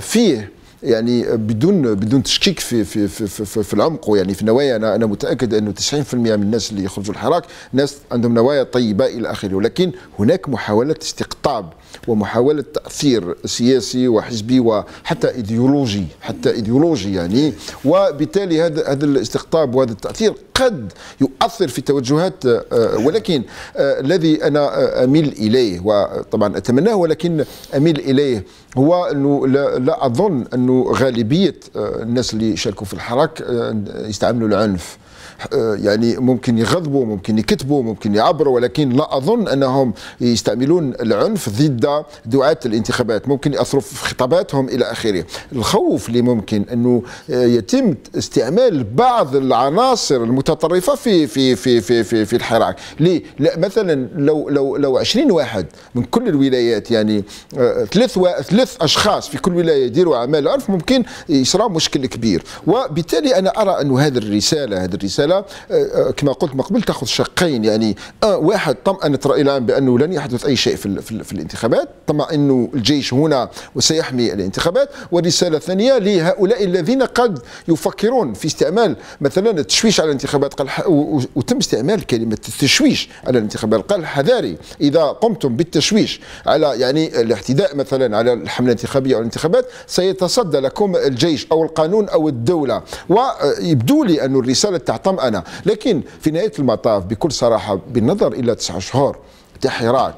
فيه يعني بدون تشكيك في في في في, في العمق، يعني في نوايا. انا متاكد انه 90% من الناس اللي يخرجوا الحراك ناس عندهم نوايا طيبه الى اخره، ولكن هناك محاوله استقطاب ومحاوله تاثير سياسي وحزبي وحتى ايديولوجي يعني، وبالتالي هذا الاستقطاب وهذا التاثير قد يؤثر في توجهات، ولكن الذي انا اميل اليه وطبعا اتمناه ولكن اميل اليه هو انه لا اظن انه غالبيه الناس اللي شاركوا في الحراك يستعملوا العنف، يعني ممكن يغضبوا ممكن يكتبوا ممكن يعبروا، ولكن لا اظن انهم يستعملون العنف ضد دعاة الانتخابات، ممكن يأثروا في خطاباتهم الى اخره. الخوف اللي ممكن انه يتم استعمال بعض العناصر المتطرفه في في في في في, في الحراك، مثلا لو 20 واحد من كل الولايات، يعني ثلاث اشخاص في كل ولايه يديروا اعمال عنف، ممكن يصرى مشكل كبير. وبالتالي انا ارى انه هذه الرساله كما قلت من قبل تاخذ شقين، يعني واحد طمأنة الرأي العام بأنه لن يحدث أي شيء في الانتخابات، طمع أنه الجيش هنا وسيحمي الانتخابات، ورسالة ثانية لهؤلاء الذين قد يفكرون في استعمال مثلا التشويش على الانتخابات، قال وتم استعمال كلمة التشويش على الانتخابات، قال حذاري إذا قمتم بالتشويش على يعني الاعتداء مثلا على الحملة الانتخابية أو الانتخابات سيتصدى لكم الجيش أو القانون أو الدولة. ويبدو لي أن الرسالة طمأنة، لكن في نهاية المطاف بكل صراحة بالنظر إلى 9 شهور تاع حراك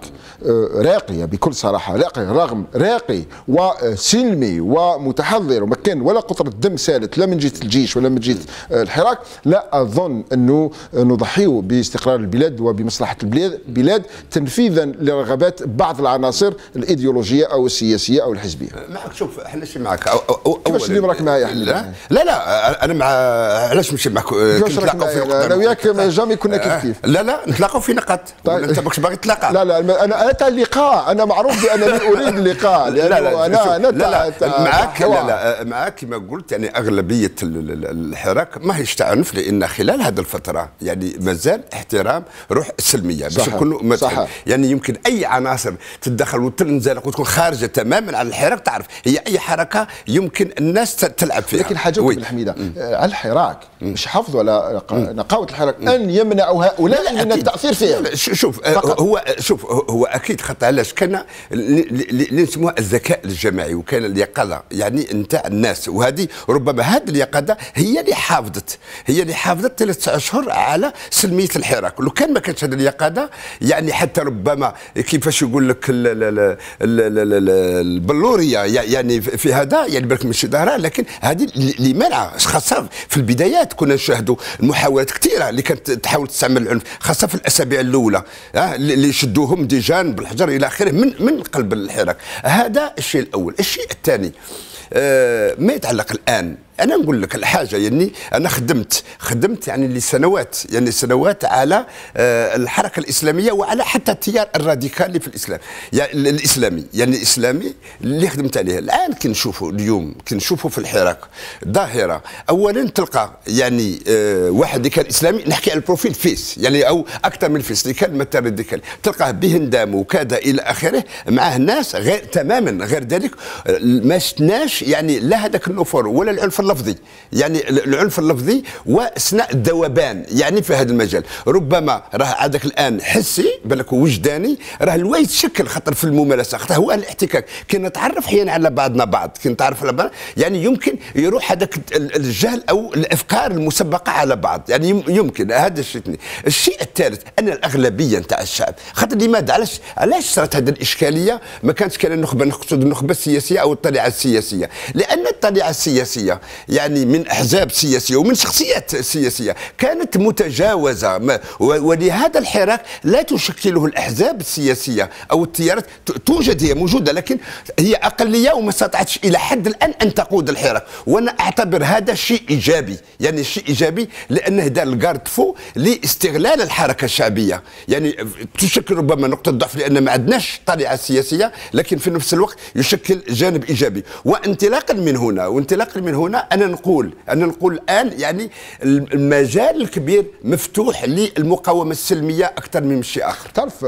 راقية بكل صراحة، رغم راقي وسلمي ومتحضر وما كان ولا قطرة دم سالت لا من جهة الجيش ولا من جهة الحراك، لا أظن أنه نضحيه باستقرار البلاد وبمصلحة البلاد تنفيذا لرغبات بعض العناصر الإيديولوجية أو السياسية أو الحزبية. معك شوف احنا ماشي معك كيفاش اللي راك معايا احنا؟ لا لا أنا مع علاش ماشي معك كيفاش راك معايا؟ أنا وياك جامي كنا كيف كيف. لا لا نتلاقاو في نقاط. أنت ماكش باغي تلاقى. لا لا أنا أتى اللقاء، أنا معروف بأنني أريد اللقاء، لأنه أنا معك معك كما قلت، يعني أغلبية الحراك ماهيش تاع عنف، لأن خلال هذه الفترة يعني مازال احترام روح السلمية باش نكونوا، يعني يمكن أي عناصر تتدخل وتنزلق وتكون خارجة تماما على الحراك، تعرف هي أي حركة يمكن الناس تلعب فيها. لكن حاجة بالحميدة على الحراك باش يحافظوا على نقاوة الحراك أن يمنعوا هؤلاء من التأثير فيها. شوف هو اكيد خطا، علاش كان اللي نسموها الذكاء الجماعي وكان اليقظه يعني نتاع الناس، وهذه ربما هذه اليقظه هي اللي حافظت 3 أشهر على سلميه الحراك. لو كان ما كانتش هذه اليقظه يعني حتى ربما كيفاش يقول لك البلوريه يعني في هذا يعني بالك ماشي ظاهره، لكن هذه اللي منعه، خاصه في البدايات كنا نشاهدوا المحاولات كثيره اللي كانت تحاول تستعمل العنف، خاصه في الاسابيع الاولى اللي يشدوهم ديجان بالحجر الى اخره من قلب الحراك. هذا الشيء الاول. الشيء الثاني ما يتعلق الان، انا نقول لك الحاجه يعني انا خدمت يعني لسنوات على الحركه الاسلاميه وعلى حتى التيار الراديكالي في الاسلام يعني الاسلامي اللي خدمت عليه. الان كنشوفوا اليوم في الحراك ظاهره، اولا تلقى يعني واحد اللي كان اسلامي، نحكي على البروفيل فيس يعني او اكثر من فيس اللي كان مثلا راديكالي، تلقاه به ندم وكذا الى اخره، معاه ناس غير تماما غير ذلك، ما شفناش يعني لا هذاك النفور ولا العنف اللفظي، يعني العنف اللفظي وإسناء الذوبان يعني في هذا المجال. ربما راه عادك الآن حسي بالك وجداني راه الواي تشكل خطر في الممارسة، خطر هو الاحتكاك. كي نتعرف أحيانا على بعضنا بعض، كي نتعرف على بعض يعني يمكن يروح هذاك الجهل أو الأفكار المسبقة على بعض، يعني يمكن هذا الشيء. الشيء الثالث أن الأغلبية نتاع الشعب، خاطر لماذا؟ علاش صارت هذه الإشكالية؟ ما كانتش كان النخبة، نقصد النخبة السياسية أو الطليعة السياسية، لأن الطليعة السياسية يعني من أحزاب سياسية ومن شخصيات سياسية كانت متجاوزة، ولهذا الحراك لا تشكله الأحزاب السياسية أو التيارات، توجد هي موجودة لكن هي أقلية وما استطاعتش إلى حد الآن أن تقود الحراك، وأنا أعتبر هذا شيء إيجابي، يعني شيء إيجابي لأنه دار الكارد فو لاستغلال الحركة الشعبية، يعني تشكل ربما نقطة ضعف لأن ما عندناش طليعة سياسية، لكن في نفس الوقت يشكل جانب إيجابي. وانطلاقا من هنا أنا نقول الآن يعني المجال الكبير مفتوح للمقاومة السلمية أكثر من شيء آخر. تعرف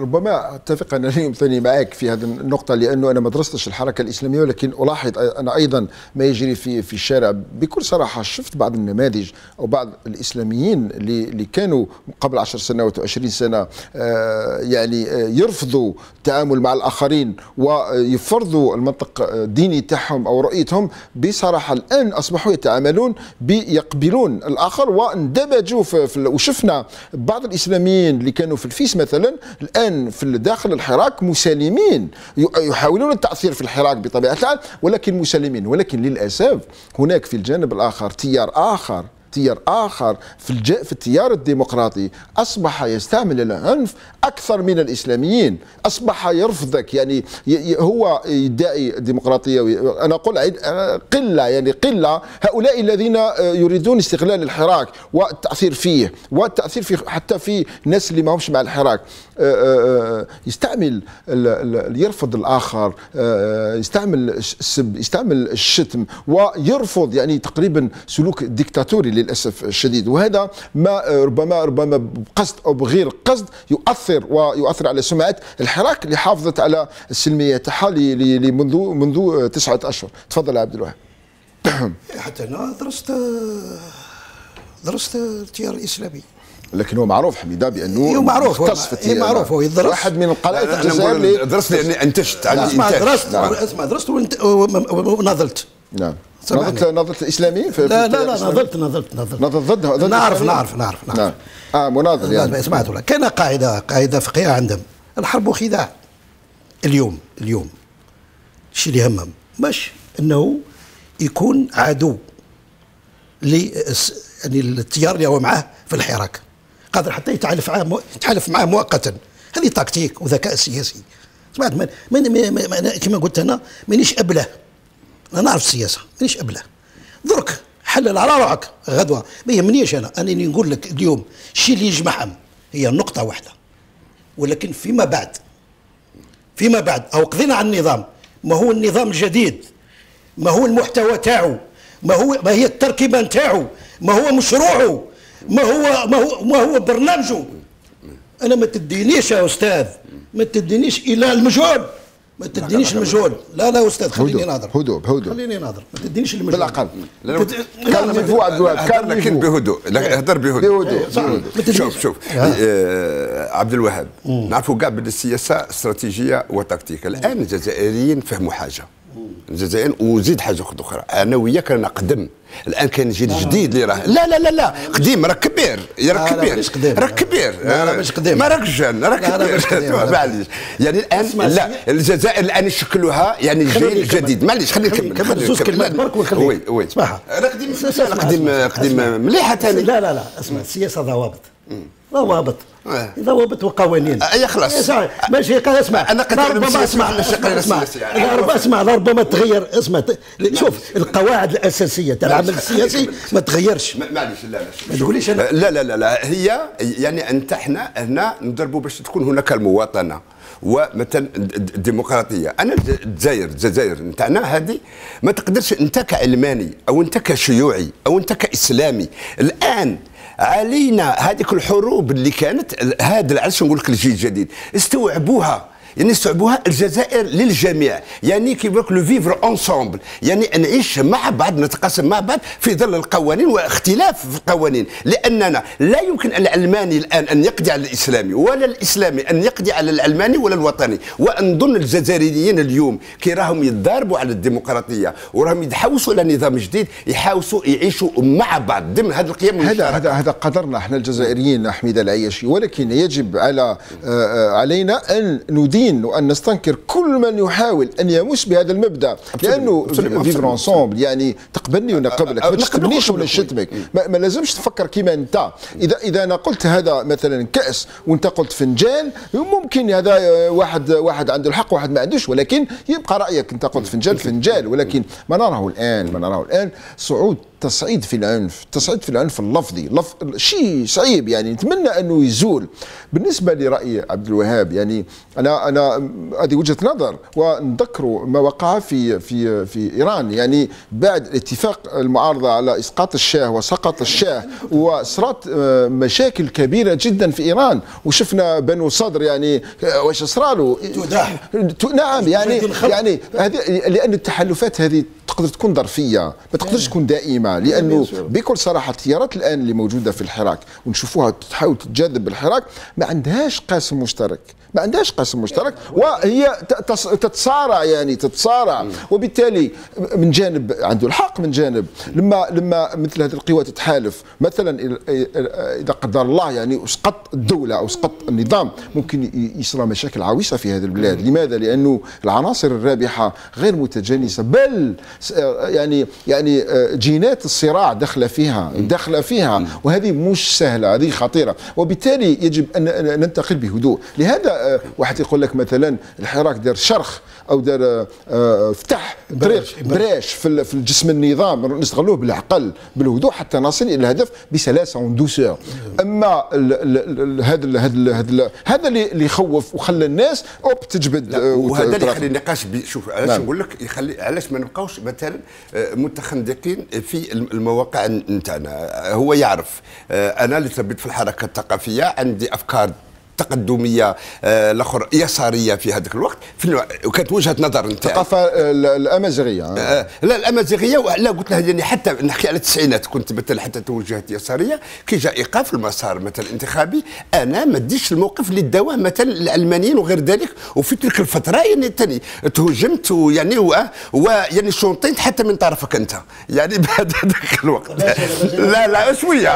ربما أتفق أنا اليوم ثاني معك في هذه النقطة، لأنه أنا ما درستش الحركة الإسلامية، ولكن ألاحظ أنا أيضا ما يجري في الشارع بكل صراحة. شفت بعض النماذج أو بعض الإسلاميين اللي كانوا قبل 10 سنوات و20 سنة يعني يرفضوا التعامل مع الآخرين ويفرضوا المنطق الديني تاعهم أو رؤيتهم، بصراحة الآن أصبحوا يتعاملون بيقبلون الآخر واندمجوا وشفنا بعض الإسلاميين اللي كانوا في الفيس مثلا الآن في داخل الحراك مسالمين، يحاولون التأثير في الحراك بطبيعة الحال ولكن مسالمين. ولكن للأسف هناك في الجانب الآخر تيار آخر في التيار الديمقراطي أصبح يستعمل العنف أكثر من الإسلاميين، أصبح يرفضك، يعني هو يدعي ديمقراطية. أنا أقول قلة، يعني قلة هؤلاء الذين يريدون استغلال الحراك والتأثير فيه، والتأثير فيه حتى في ناس اللي ما همش مع الحراك، يستعمل يرفض الآخر، يستعمل السب، يستعمل الشتم، ويرفض يعني تقريبا سلوك ديكتاتوري للأسف الشديد. وهذا ما ربما بقصد أو بغير قصد يؤثر على سمعة الحراك اللي حافظت على السلمية تاعها منذ 9 أشهر. تفضل عبد الوهاب. حتى أنا درست التيار الإسلامي، لكن هو معروف حميده بانه معروف، هو يدرس، واحد من القلائد الجزائرية اللي درست، لاني انتجت عن درست وناضلت. نعم ناضلت الاسلامي في لا ناضلت نعرف مناضل يعني. سمعت ولا كان قاعده فقهيه عندهم، الحرب خداع. اليوم الشيء اللي يهمهم مش انه يكون عدو يعني التيار اللي هو معاه في الحراك، قادر حتى يتحالف معاه مؤقتا. هذه تكتيك وذكاء سياسي. سمعت كما قلت انا مانيش ابله، انا نعرف السياسه، مانيش ابله. درك حلل على روحك غدوه، ما يهمنيش انا نقول لك اليوم الشيء اللي يجمعهم هي نقطه واحده، ولكن فيما بعد او قضينا على النظام، ما هو النظام الجديد، ما هو المحتوى تاعو، ما هي التركيبه نتاعو، ما هو مشروعه، ما هو برنامجه. انا ما تدينيش يا استاذ، ما تدينيش الى المجهول، ما تدينيش المجهول. لا استاذ، خليني ناظر بهدوء، خليني ناظر، ما تدينيش المجهول بالاقل. كلمه عبد الوهاب كان لكن بهدوء، اهدر بهدوء. شوف عبد الوهاب، نعرفوا كاع بلي السياسه استراتيجيه وتكتيك. الان الجزائريين فهموا حاجه، الجزائريين وزيد حاجه اخرى، انا وياك رانا قدم. الان كان جيل جديد اللي راه لا قديم، راك كبير، راك كبير مش قديم، ما راكش جان، راك كبير معليش. يعني الان لا، الجزائر الان يشكلوها يعني جيل جديد. معليش خليني نكمل زوج كلمات برك ونخليك. وي صباح راه قديم مليحه ثاني. لا اسمع، السياسه ضوابط وقوانين. اي خلاص ماشي قال. اسمع انا ربما ربما تغير. اسمع شوف، القواعد الاساسيه تاع العمل السياسي ما تغيرش. معليش ما تقوليش لا هي يعني انت احنا هنا نضربوا باش تكون هناك المواطنه ومثلا الديمقراطيه. انا الجزائر نتاعنا هذه ما تقدرش انت كعلماني او انت كشيوعي او انت كاسلامي الان علينا هذيك الحروب اللي كانت. هذا العرش نقول لك الجيل الجديد استوعبوها، يعني يستوعبوها الجزائر للجميع، يعني كيف يقول لك لو فيفر انسومبل، يعني نعيش مع بعض، نتقاسم مع بعض في ظل القوانين واختلاف في القوانين، لاننا لا يمكن العلماني الان ان يقضي على الاسلامي ولا الاسلامي ان يقضي على العلماني ولا الوطني. ونظن الجزائريين اليوم كي راهم يتضاربوا على الديمقراطيه وراهم يحوسوا على نظام جديد، يحاوسوا يعيشوا مع بعض ضمن هذه القيم. هذا قدرنا احنا الجزائريين حميد العياشي، ولكن يجب علينا ان ندين وان نستنكر كل من يحاول ان يمس بهذا المبدا، لانه فيفر انسومبل يعني تقبلني وانا قبلك، ما تشتمنيش ولا نشتمك، ما لازمش تفكر كيما انت. اذا انا قلت هذا مثلا كاس وانت قلت فنجان، ممكن هذا واحد عنده الحق واحد ما عندوش، ولكن يبقى رايك انت قلت فنجان. ولكن ما نراه الان صعود تصعيد في العنف، تصعيد في العنف اللفظي، شيء صعيب يعني نتمنى انه يزول. بالنسبه لراي عبد الوهاب، يعني انا هذه وجهه نظر، ونذكروا ما وقع في ايران، يعني بعد اتفاق المعارضه على اسقاط الشاه وسقط الشاه، وصارت مشاكل كبيره جدا في ايران، وشفنا بنو صدر يعني واش صرالو نعم، يعني لان التحالفات هذه تقدر تكون ظرفيه، ما تقدرش تكون دائمه، لانه بكل صراحه التيارات الان اللي موجوده في الحراك ونشوفوها تحاول تتجاذب الحراك ما عندهاش قاسم مشترك، وهي تتصارع، يعني تتصارع. وبالتالي من جانب عنده الحق، من جانب لما مثل هذه القوى تتحالف، مثلا اذا قدر الله يعني اسقط الدوله او اسقط النظام، ممكن يصير مشاكل عويصه في هذه البلاد. لماذا؟ لانه العناصر الرابحه غير متجانسه، بل يعني جينات الصراع داخله فيها، وهذه مش سهله، هذه خطيره، وبالتالي يجب ان ننتقل بهدوء. لهذا واحد يقول لك مثلا الحراك دار شرخ او دار فتح بريش في الجسم النظام، نستغلوه بالعقل بالهدوء حتى نصل الى الهدف بسلاسه وندوسور. اما هذا اللي يخوف وخلى الناس تجبد، وهذا اللي يخلي النقاش. شوف علاش نقول لك، علاش ما نبقاوش مثلا متخندقين في المواقع نتاعنا. هو يعرف انا اللي تربيت في الحركه الثقافيه، عندي افكار تقدميه، الاخر يساريه في هذاك الوقت، وكانت وجهه نظر نتاعي الثقافه الامازيغيه. لا الامازيغيه لا، قلت لها يعني حتى نحكي على التسعينات، كنت مثلا حتى توجهت يساريه. كي جاء ايقاف المسار مثلا الانتخابي، انا ما اديتش الموقف اللي داوه مثلا العلمانيين وغير ذلك، وفي تلك الفتره يعني ثاني تهجمت، ويعني ويعني شنطيت حتى من طرفك انت، يعني بعد هذاك الوقت. لا شويه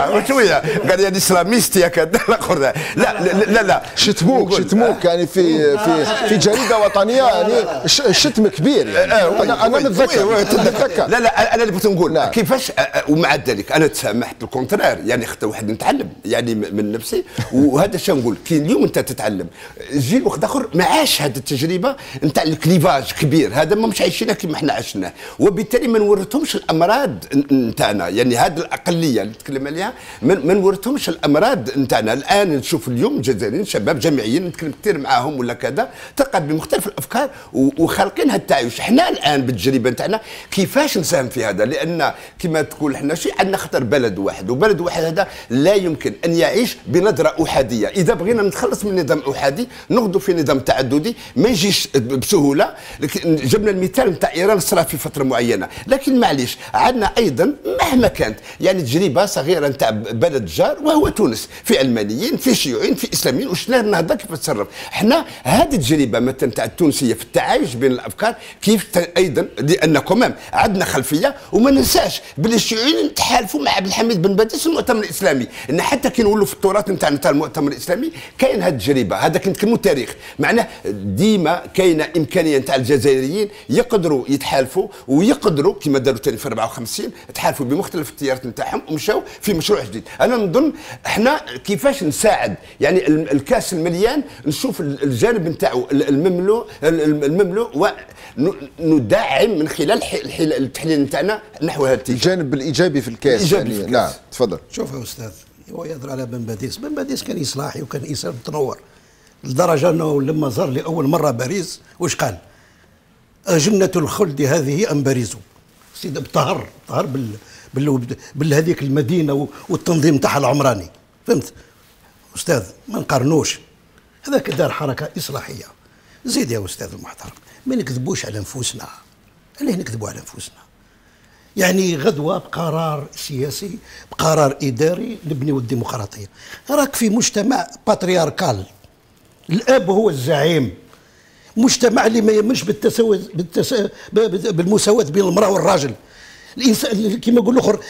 قال يعني اسلاميست يا كذا. لا شتموك يعني في جريده وطنيه، يعني شتم كبير يعني. انا نتذكر. لا انا اللي بغيت نقول كيفاش، ومع ذلك انا تسامحت الكونترير، يعني خدت واحد نتعلم يعني من نفسي، وهذا شنو نقول. كي اليوم انت تتعلم، جيل واحد اخر ما عاش هذه التجربه نتاع الكليفاج كبير، هذا ما مش عايشينه كيما احنا عشناه، وبالتالي ما نورثهمش الامراض نتاعنا، يعني هذه الاقليه اللي نتكلم عليها ما نورثهمش الامراض نتاعنا. الان نشوف اليوم جزائريين شباب جامعيين نتكلم كثير معاهم ولا كذا، تلقى بمختلف الافكار وخالقين هذا التعايش. احنا الان بالتجربه نتاعنا كيفاش نساهم في هذا، لان كما تقول احنا شيء عندنا خطر بلد واحد، هذا لا يمكن ان يعيش بنظره احاديه. اذا بغينا نتخلص من نظام احادي ناخذوا في نظام تعددي، ما يجيش بسهوله. جبنا المثال نتاع ايران، صرا في فتره معينه، لكن معليش عندنا ايضا مهما كانت يعني تجربه صغيره نتاع بلد جار، وهو تونس، في علمانيين، في شيوعيين، في اسلاميين، وشنا النهضه كيف تتصرف. احنا هذه التجربه مثلا تاع التونسيه في التعايش بين الافكار كيف ايضا، لان كمان عندنا خلفيه. وما ننساش باللي الشيوعيين تحالفوا مع عبد الحميد بن باديس المؤتمر الاسلامي، ان حتى كي نولوا في التراث نتاع المؤتمر الاسلامي كاين هذه التجربه. هذا كي نتكلموا تاريخ، معناه ديما كاينه امكانيه نتاع الجزائريين يقدروا يتحالفوا، ويقدروا كما داروا ثاني في 54 تحالفوا بمختلف التيارات نتاعهم ومشاو في مشروع جديد. انا نظن احنا كيفاش نساعد، يعني الكاس المليان نشوف الجانب نتاعو المملو، وندعم من خلال التحليل نتاعنا نحو هذا الجانب الايجابي في الكاس. نعم تفضل. شوف يا استاذ، هو يهضر على بن باديس كان اصلاحي وكان انسان متنور، لدرجه انه لما زار لاول مره باريس واش قال؟ جنه الخلد هذه ام باريس. سيد ابتهر بالهذيك المدينه والتنظيم تاعها العمراني، فهمت؟ أستاذ ما نقارنوش، هذاك دار حركة إصلاحية، زيد يا أستاذ المحترم، ما نكذبوش على أنفسنا. علاه نكذبوا على أنفسنا؟ يعني غدوة بقرار سياسي، بقرار إداري نبنيو الديمقراطية. راك في مجتمع باترياركال، الأب هو الزعيم، مجتمع اللي ما يؤمنش بالمساواة بين المرأة والراجل. الإنسان كما يقول الآخر،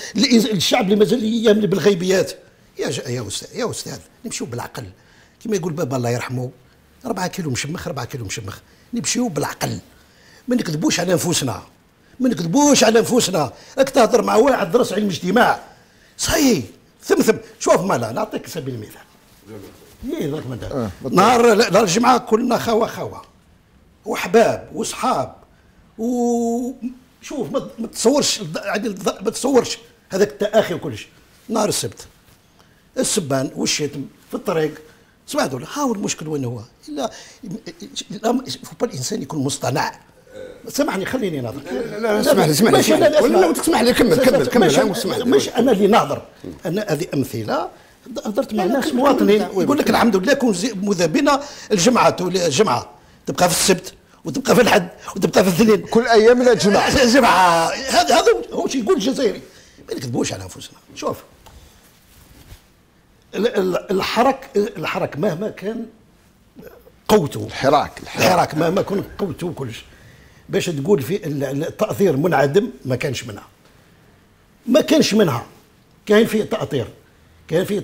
الشعب اللي مازال يؤمن بالغيبيات. يا أستاذ، يا أستاذ نمشيو بالعقل، كما يقول بابا الله يرحمه 4 كيلو مشمخ 4 كيلو مشمخ. نمشيو بالعقل، ما نكذبوش على أنفسنا، ما نكذبوش على أنفسنا. راك تهضر مع واحد درس علم اجتماع صحيح ثم شوف مالا. نعطيك سبيل المثال، نهار الجمعة كلنا خوا وأحباب وصحاب، وشوف ما تتصورش، ما تتصورش هذاك التآخي وكلش. نهار السبت السبان والشتم في الطريق، سمعتوا ولا؟ ها هو المشكل وين هو؟ لا فوبا الانسان يكون مصطنع. سامحني خليني نهضر. لا سامحني سامحني تسمح لي كمل كمل كمل. مش انا اللي نهضر، انا هذه امثله هضرت مع ناس مواطنين يقول لك الحمد لله كون مذا بنا الجمعه تبقى في السبت وتبقى في الحد وتبقى في الاثنين، كل ايام لا جمعه جمعه. هذا هو شي يقول الجزائري. ما نكذبوش على انفسنا. شوف الحراك مهما كان قوته، الحراك مهما كان قوته وكلش، باش تقول في التأثير منعدم ما كانش منها، كاين فيه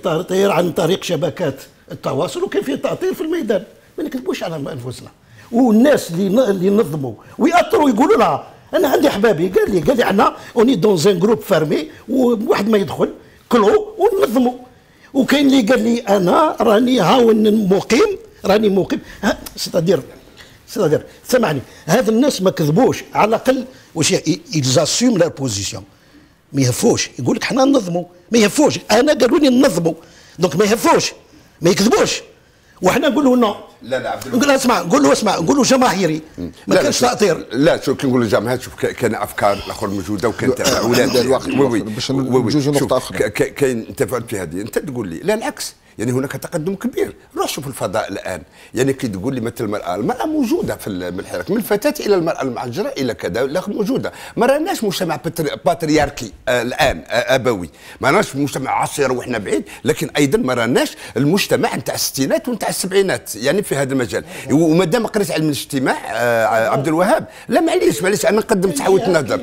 تأثير، عن طريق شبكات التواصل، وكاين فيه تأثير في الميدان. ما نكذبوش على انفسنا. والناس اللي نظموا ويأثروا يقولوا لها، انا عندي حبابي قال لي عندنا اوني دون زان جروب فارمي، وواحد ما يدخل كلو ونظموا. وكاين اللي قال لي انا راني هاون مقيم، ستادير سامعني، هاد الناس ما كذبوش على الاقل. واش يزاسيوم لار بوزيسيون، ما يهفوش يقول لك حنا ننظموا، ما يهفوش انا قالوا لي ننظموا، دونك ما يهفوش، ما يكذبوش. وحنا نقول له نو. لا عبد الله، نقول له جماهيري، ما كانش تأثير. لا شوف كي نقول جماهير، شوف كان افكار الاخر موجوده وكان تفاعلات. وي نجوج نقطه اخرى كاين تفاعل في هذه. انت تقول لي لا العكس، يعني هناك تقدم كبير. روح شوف الفضاء الان، يعني كي تقول لي مثل المراه موجوده في الحراك، من الفتاه الى المراه المعجره الى كذا، لا موجوده. ما راناش مجتمع باترياركي الان ابوي، ما راناش مجتمع عصير وحنا بعيد، لكن ايضا ما راناش المجتمع نتاع الستينات ونتاع السبعينات يعني في هذا المجال. ومادام قريت علم الاجتماع عبد الوهاب، لا معليش انا نقدم تحاولت نهضر،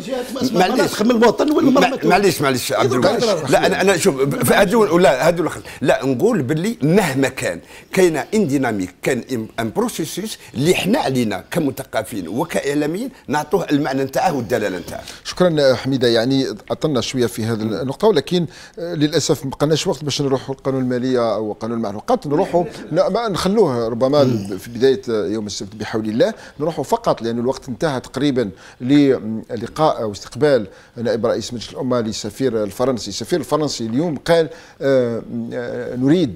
معليش من الوطن والمراه، معليش عبد الوهاب. لا انا شوف هذو، لا هذو لا، نقول باللي مهما كان كاين ان ديناميك، كان ان بروسيسوس اللي حنا علينا كمثقفين وكاعلاميين نعطوه المعنى نتاعه والدلاله نتاعه. شكرا حميده، يعني عطلنا شويه في هذه النقطه، ولكن للاسف ما بقناش وقت باش نروحوا للقانون الماليه او قانون المحروقات. نروحوا نخلوه ربما في بدايه يوم السبت بحول الله، نروحوا فقط لان الوقت انتهى تقريبا للقاء او استقبال نائب رئيس مجلس الامه للسفير الفرنسي. السفير الفرنسي اليوم قال نريد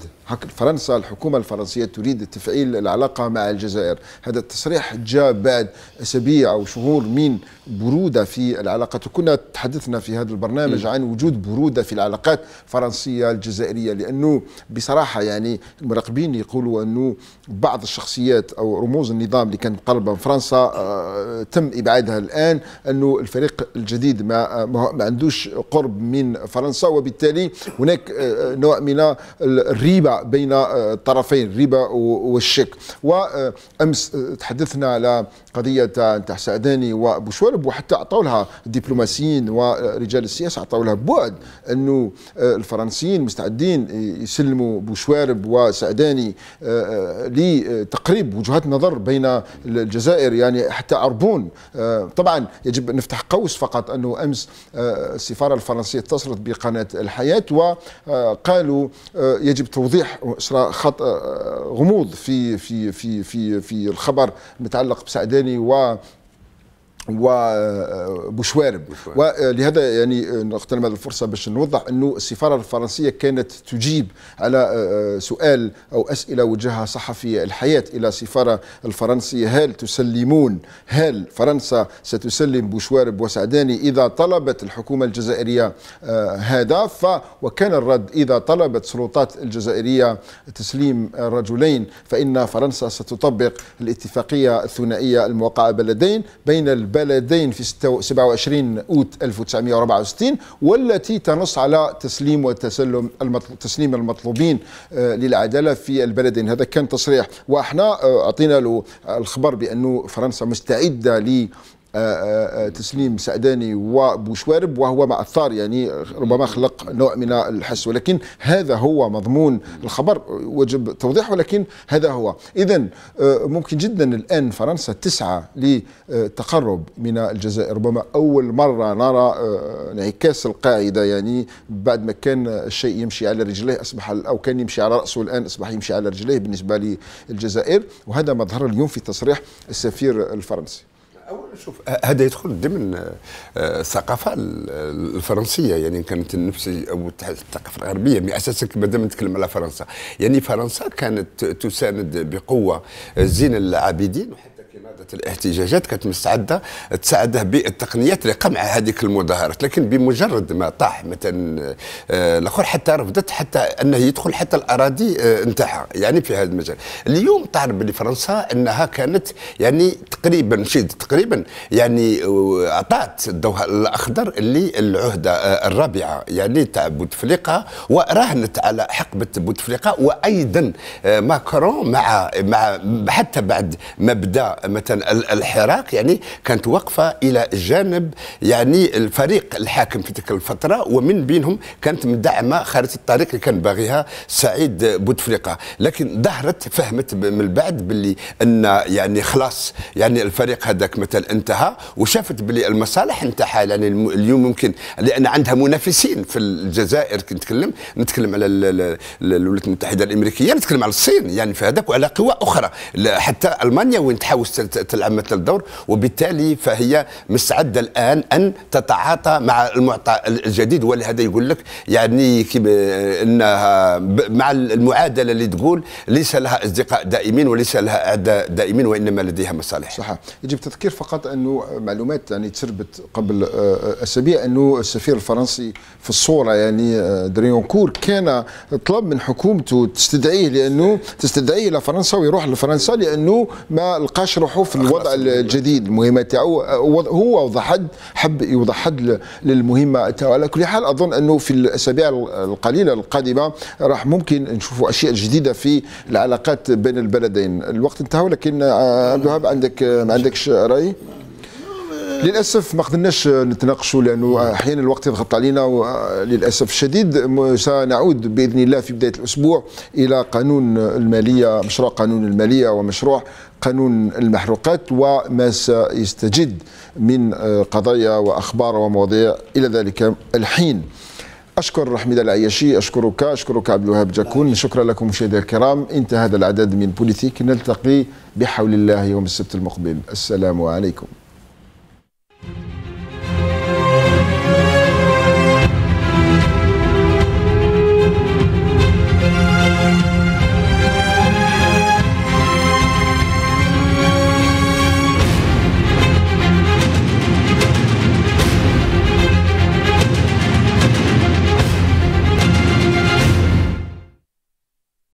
فرنسا، الحكومة الفرنسية تريد تفعيل العلاقة مع الجزائر. هذا التصريح جاء بعد أسابيع أو شهور من برودة في العلاقات، وكنا تحدثنا في هذا البرنامج عن وجود برودة في العلاقات الفرنسية الجزائرية، لأنه بصراحة يعني المراقبين يقولوا أنه بعض الشخصيات أو رموز النظام اللي كانت مقربة من فرنسا تم إبعادها الآن، أنه الفريق الجديد ما عندوش قرب من فرنسا، وبالتالي هناك نوع من الريبة بين الطرفين، الريبة والشك. وأمس تحدثنا على قضية نتاع سعداني وبوشوارب، وحتى أعطوا لها الدبلوماسيين ورجال السياسة أعطوا لها بعد أنه الفرنسيين مستعدين يسلموا بوشوارب وسعداني لتقريب وجهات نظر بين الجزائر، يعني حتى عربون. طبعا يجب أن نفتح قوس فقط أنه أمس السفارة الفرنسية اتصلت بقناة الحياة وقالوا يجب توضيح خط غموض في الخبر المتعلق بسعداني و وبوشوارب. ولهذا يعني نغتنم هذه الفرصه باش نوضح انه السفاره الفرنسيه كانت تجيب على سؤال او اسئله وجهها صحفي الحياه الى السفاره الفرنسيه: هل فرنسا ستسلم بوشوارب وسعداني اذا طلبت الحكومه الجزائريه هذا؟ وكان الرد: اذا طلبت سلطات الجزائريه تسليم الرجلين فان فرنسا ستطبق الاتفاقيه الثنائيه الموقعه بين البلدين في 27 أوت 1964، والتي تنص على تسليم وتسلم تسليم المطلوبين للعدالة في البلدين. هذا كان تصريح، وإحنا أعطينا له الخبر بأنه فرنسا مستعدة ل تسليم سعداني وبوشوارب، وهو مع الثار يعني ربما خلق نوع من الحس، ولكن هذا هو مضمون الخبر وجب توضيحه. ولكن هذا هو، إذا ممكن جدا الآن فرنسا تسعى لتقرب من الجزائر. ربما أول مرة نرى انعكاس القاعدة، يعني بعد ما كان الشيء يمشي على رجليه أصبح، أو كان يمشي على رأسه، الآن أصبح يمشي على رجليه بالنسبة للجزائر. وهذا ما ظهر اليوم في تصريح السفير الفرنسي. أولا شوف، هذا يدخل ضمن الثقافة الفرنسية، يعني كانت النفس أو الثقافة الغربية من أساسا مادام نتكلم على فرنسا. يعني فرنسا كانت تساند بقوة زين العابدين، نادت الاحتجاجات كانت مستعده تساعده بالتقنيات لقمع هذيك المظاهرات، لكن بمجرد ما طاح مثلا الاخر حتى رفضت حتى انه يدخل حتى الاراضي نتاعها يعني في هذا المجال. اليوم تعرف بلي فرنسا انها كانت يعني تقريبا يعني اعطت الضوء الاخضر للعهده الرابعه يعني تاع بوتفليقه، وراهنت على حقبه بوتفليقه، وايضا ماكرون مع حتى بعد مبدا مثلا الحراك يعني كانت واقفه الى جانب يعني الفريق الحاكم في تلك الفتره، ومن بينهم كانت مدعمه خارطه الطريق اللي كان باغيها سعيد بوتفليقه. لكن ظهرت فهمت من بعد باللي ان يعني خلاص يعني الفريق هذاك مثلا انتهى، وشافت باللي المصالح نتاعها يعني اليوم ممكن، لان عندها منافسين في الجزائر. نتكلم على الولايات المتحده الامريكيه، نتكلم على الصين يعني في هذاك، وعلى قوى اخرى حتى المانيا وين تحاول تلعب مثل الدور. وبالتالي فهي مستعده الان ان تتعاطى مع المعطى الجديد، ولهذا يقول لك يعني انها مع المعادله اللي تقول ليس لها اصدقاء دائمين وليس لها اعداء دائمين، وانما لديها مصالح. صح، يجب تذكير فقط انه معلومات يعني تسربت قبل اسابيع انه السفير الفرنسي في الصوره يعني دريونكور كان طلب من حكومته تستدعيه الى فرنسا ويروح لفرنسا، لانه ما لقاش شرحوا في الوضع الجديد المهمه تاعو. هو حب يوضح حد للمهمه تاعو. على كل حال اظن انه في الاسابيع القليله القادمه راح ممكن نشوفوا اشياء جديده في العلاقات بين البلدين. الوقت انتهى، ولكن عبد الوهاب ما عندكش راي؟ للاسف ما قدرناش نتناقشوا لانه احيانا الوقت يضغط علينا للاسف الشديد. سنعود باذن الله في بدايه الاسبوع الى قانون الماليه، مشروع قانون الماليه ومشروع قانون المحروقات، وما سيستجد من قضايا وأخبار ومواضيع إلى ذلك الحين. أشكر حميد العياشي، أشكرك عبد الوهاب جاكون. شكرا لكم مشاهدينا الكرام، انتهى هذا العدد من بوليتيك. نلتقي بحول الله يوم السبت المقبل. السلام عليكم.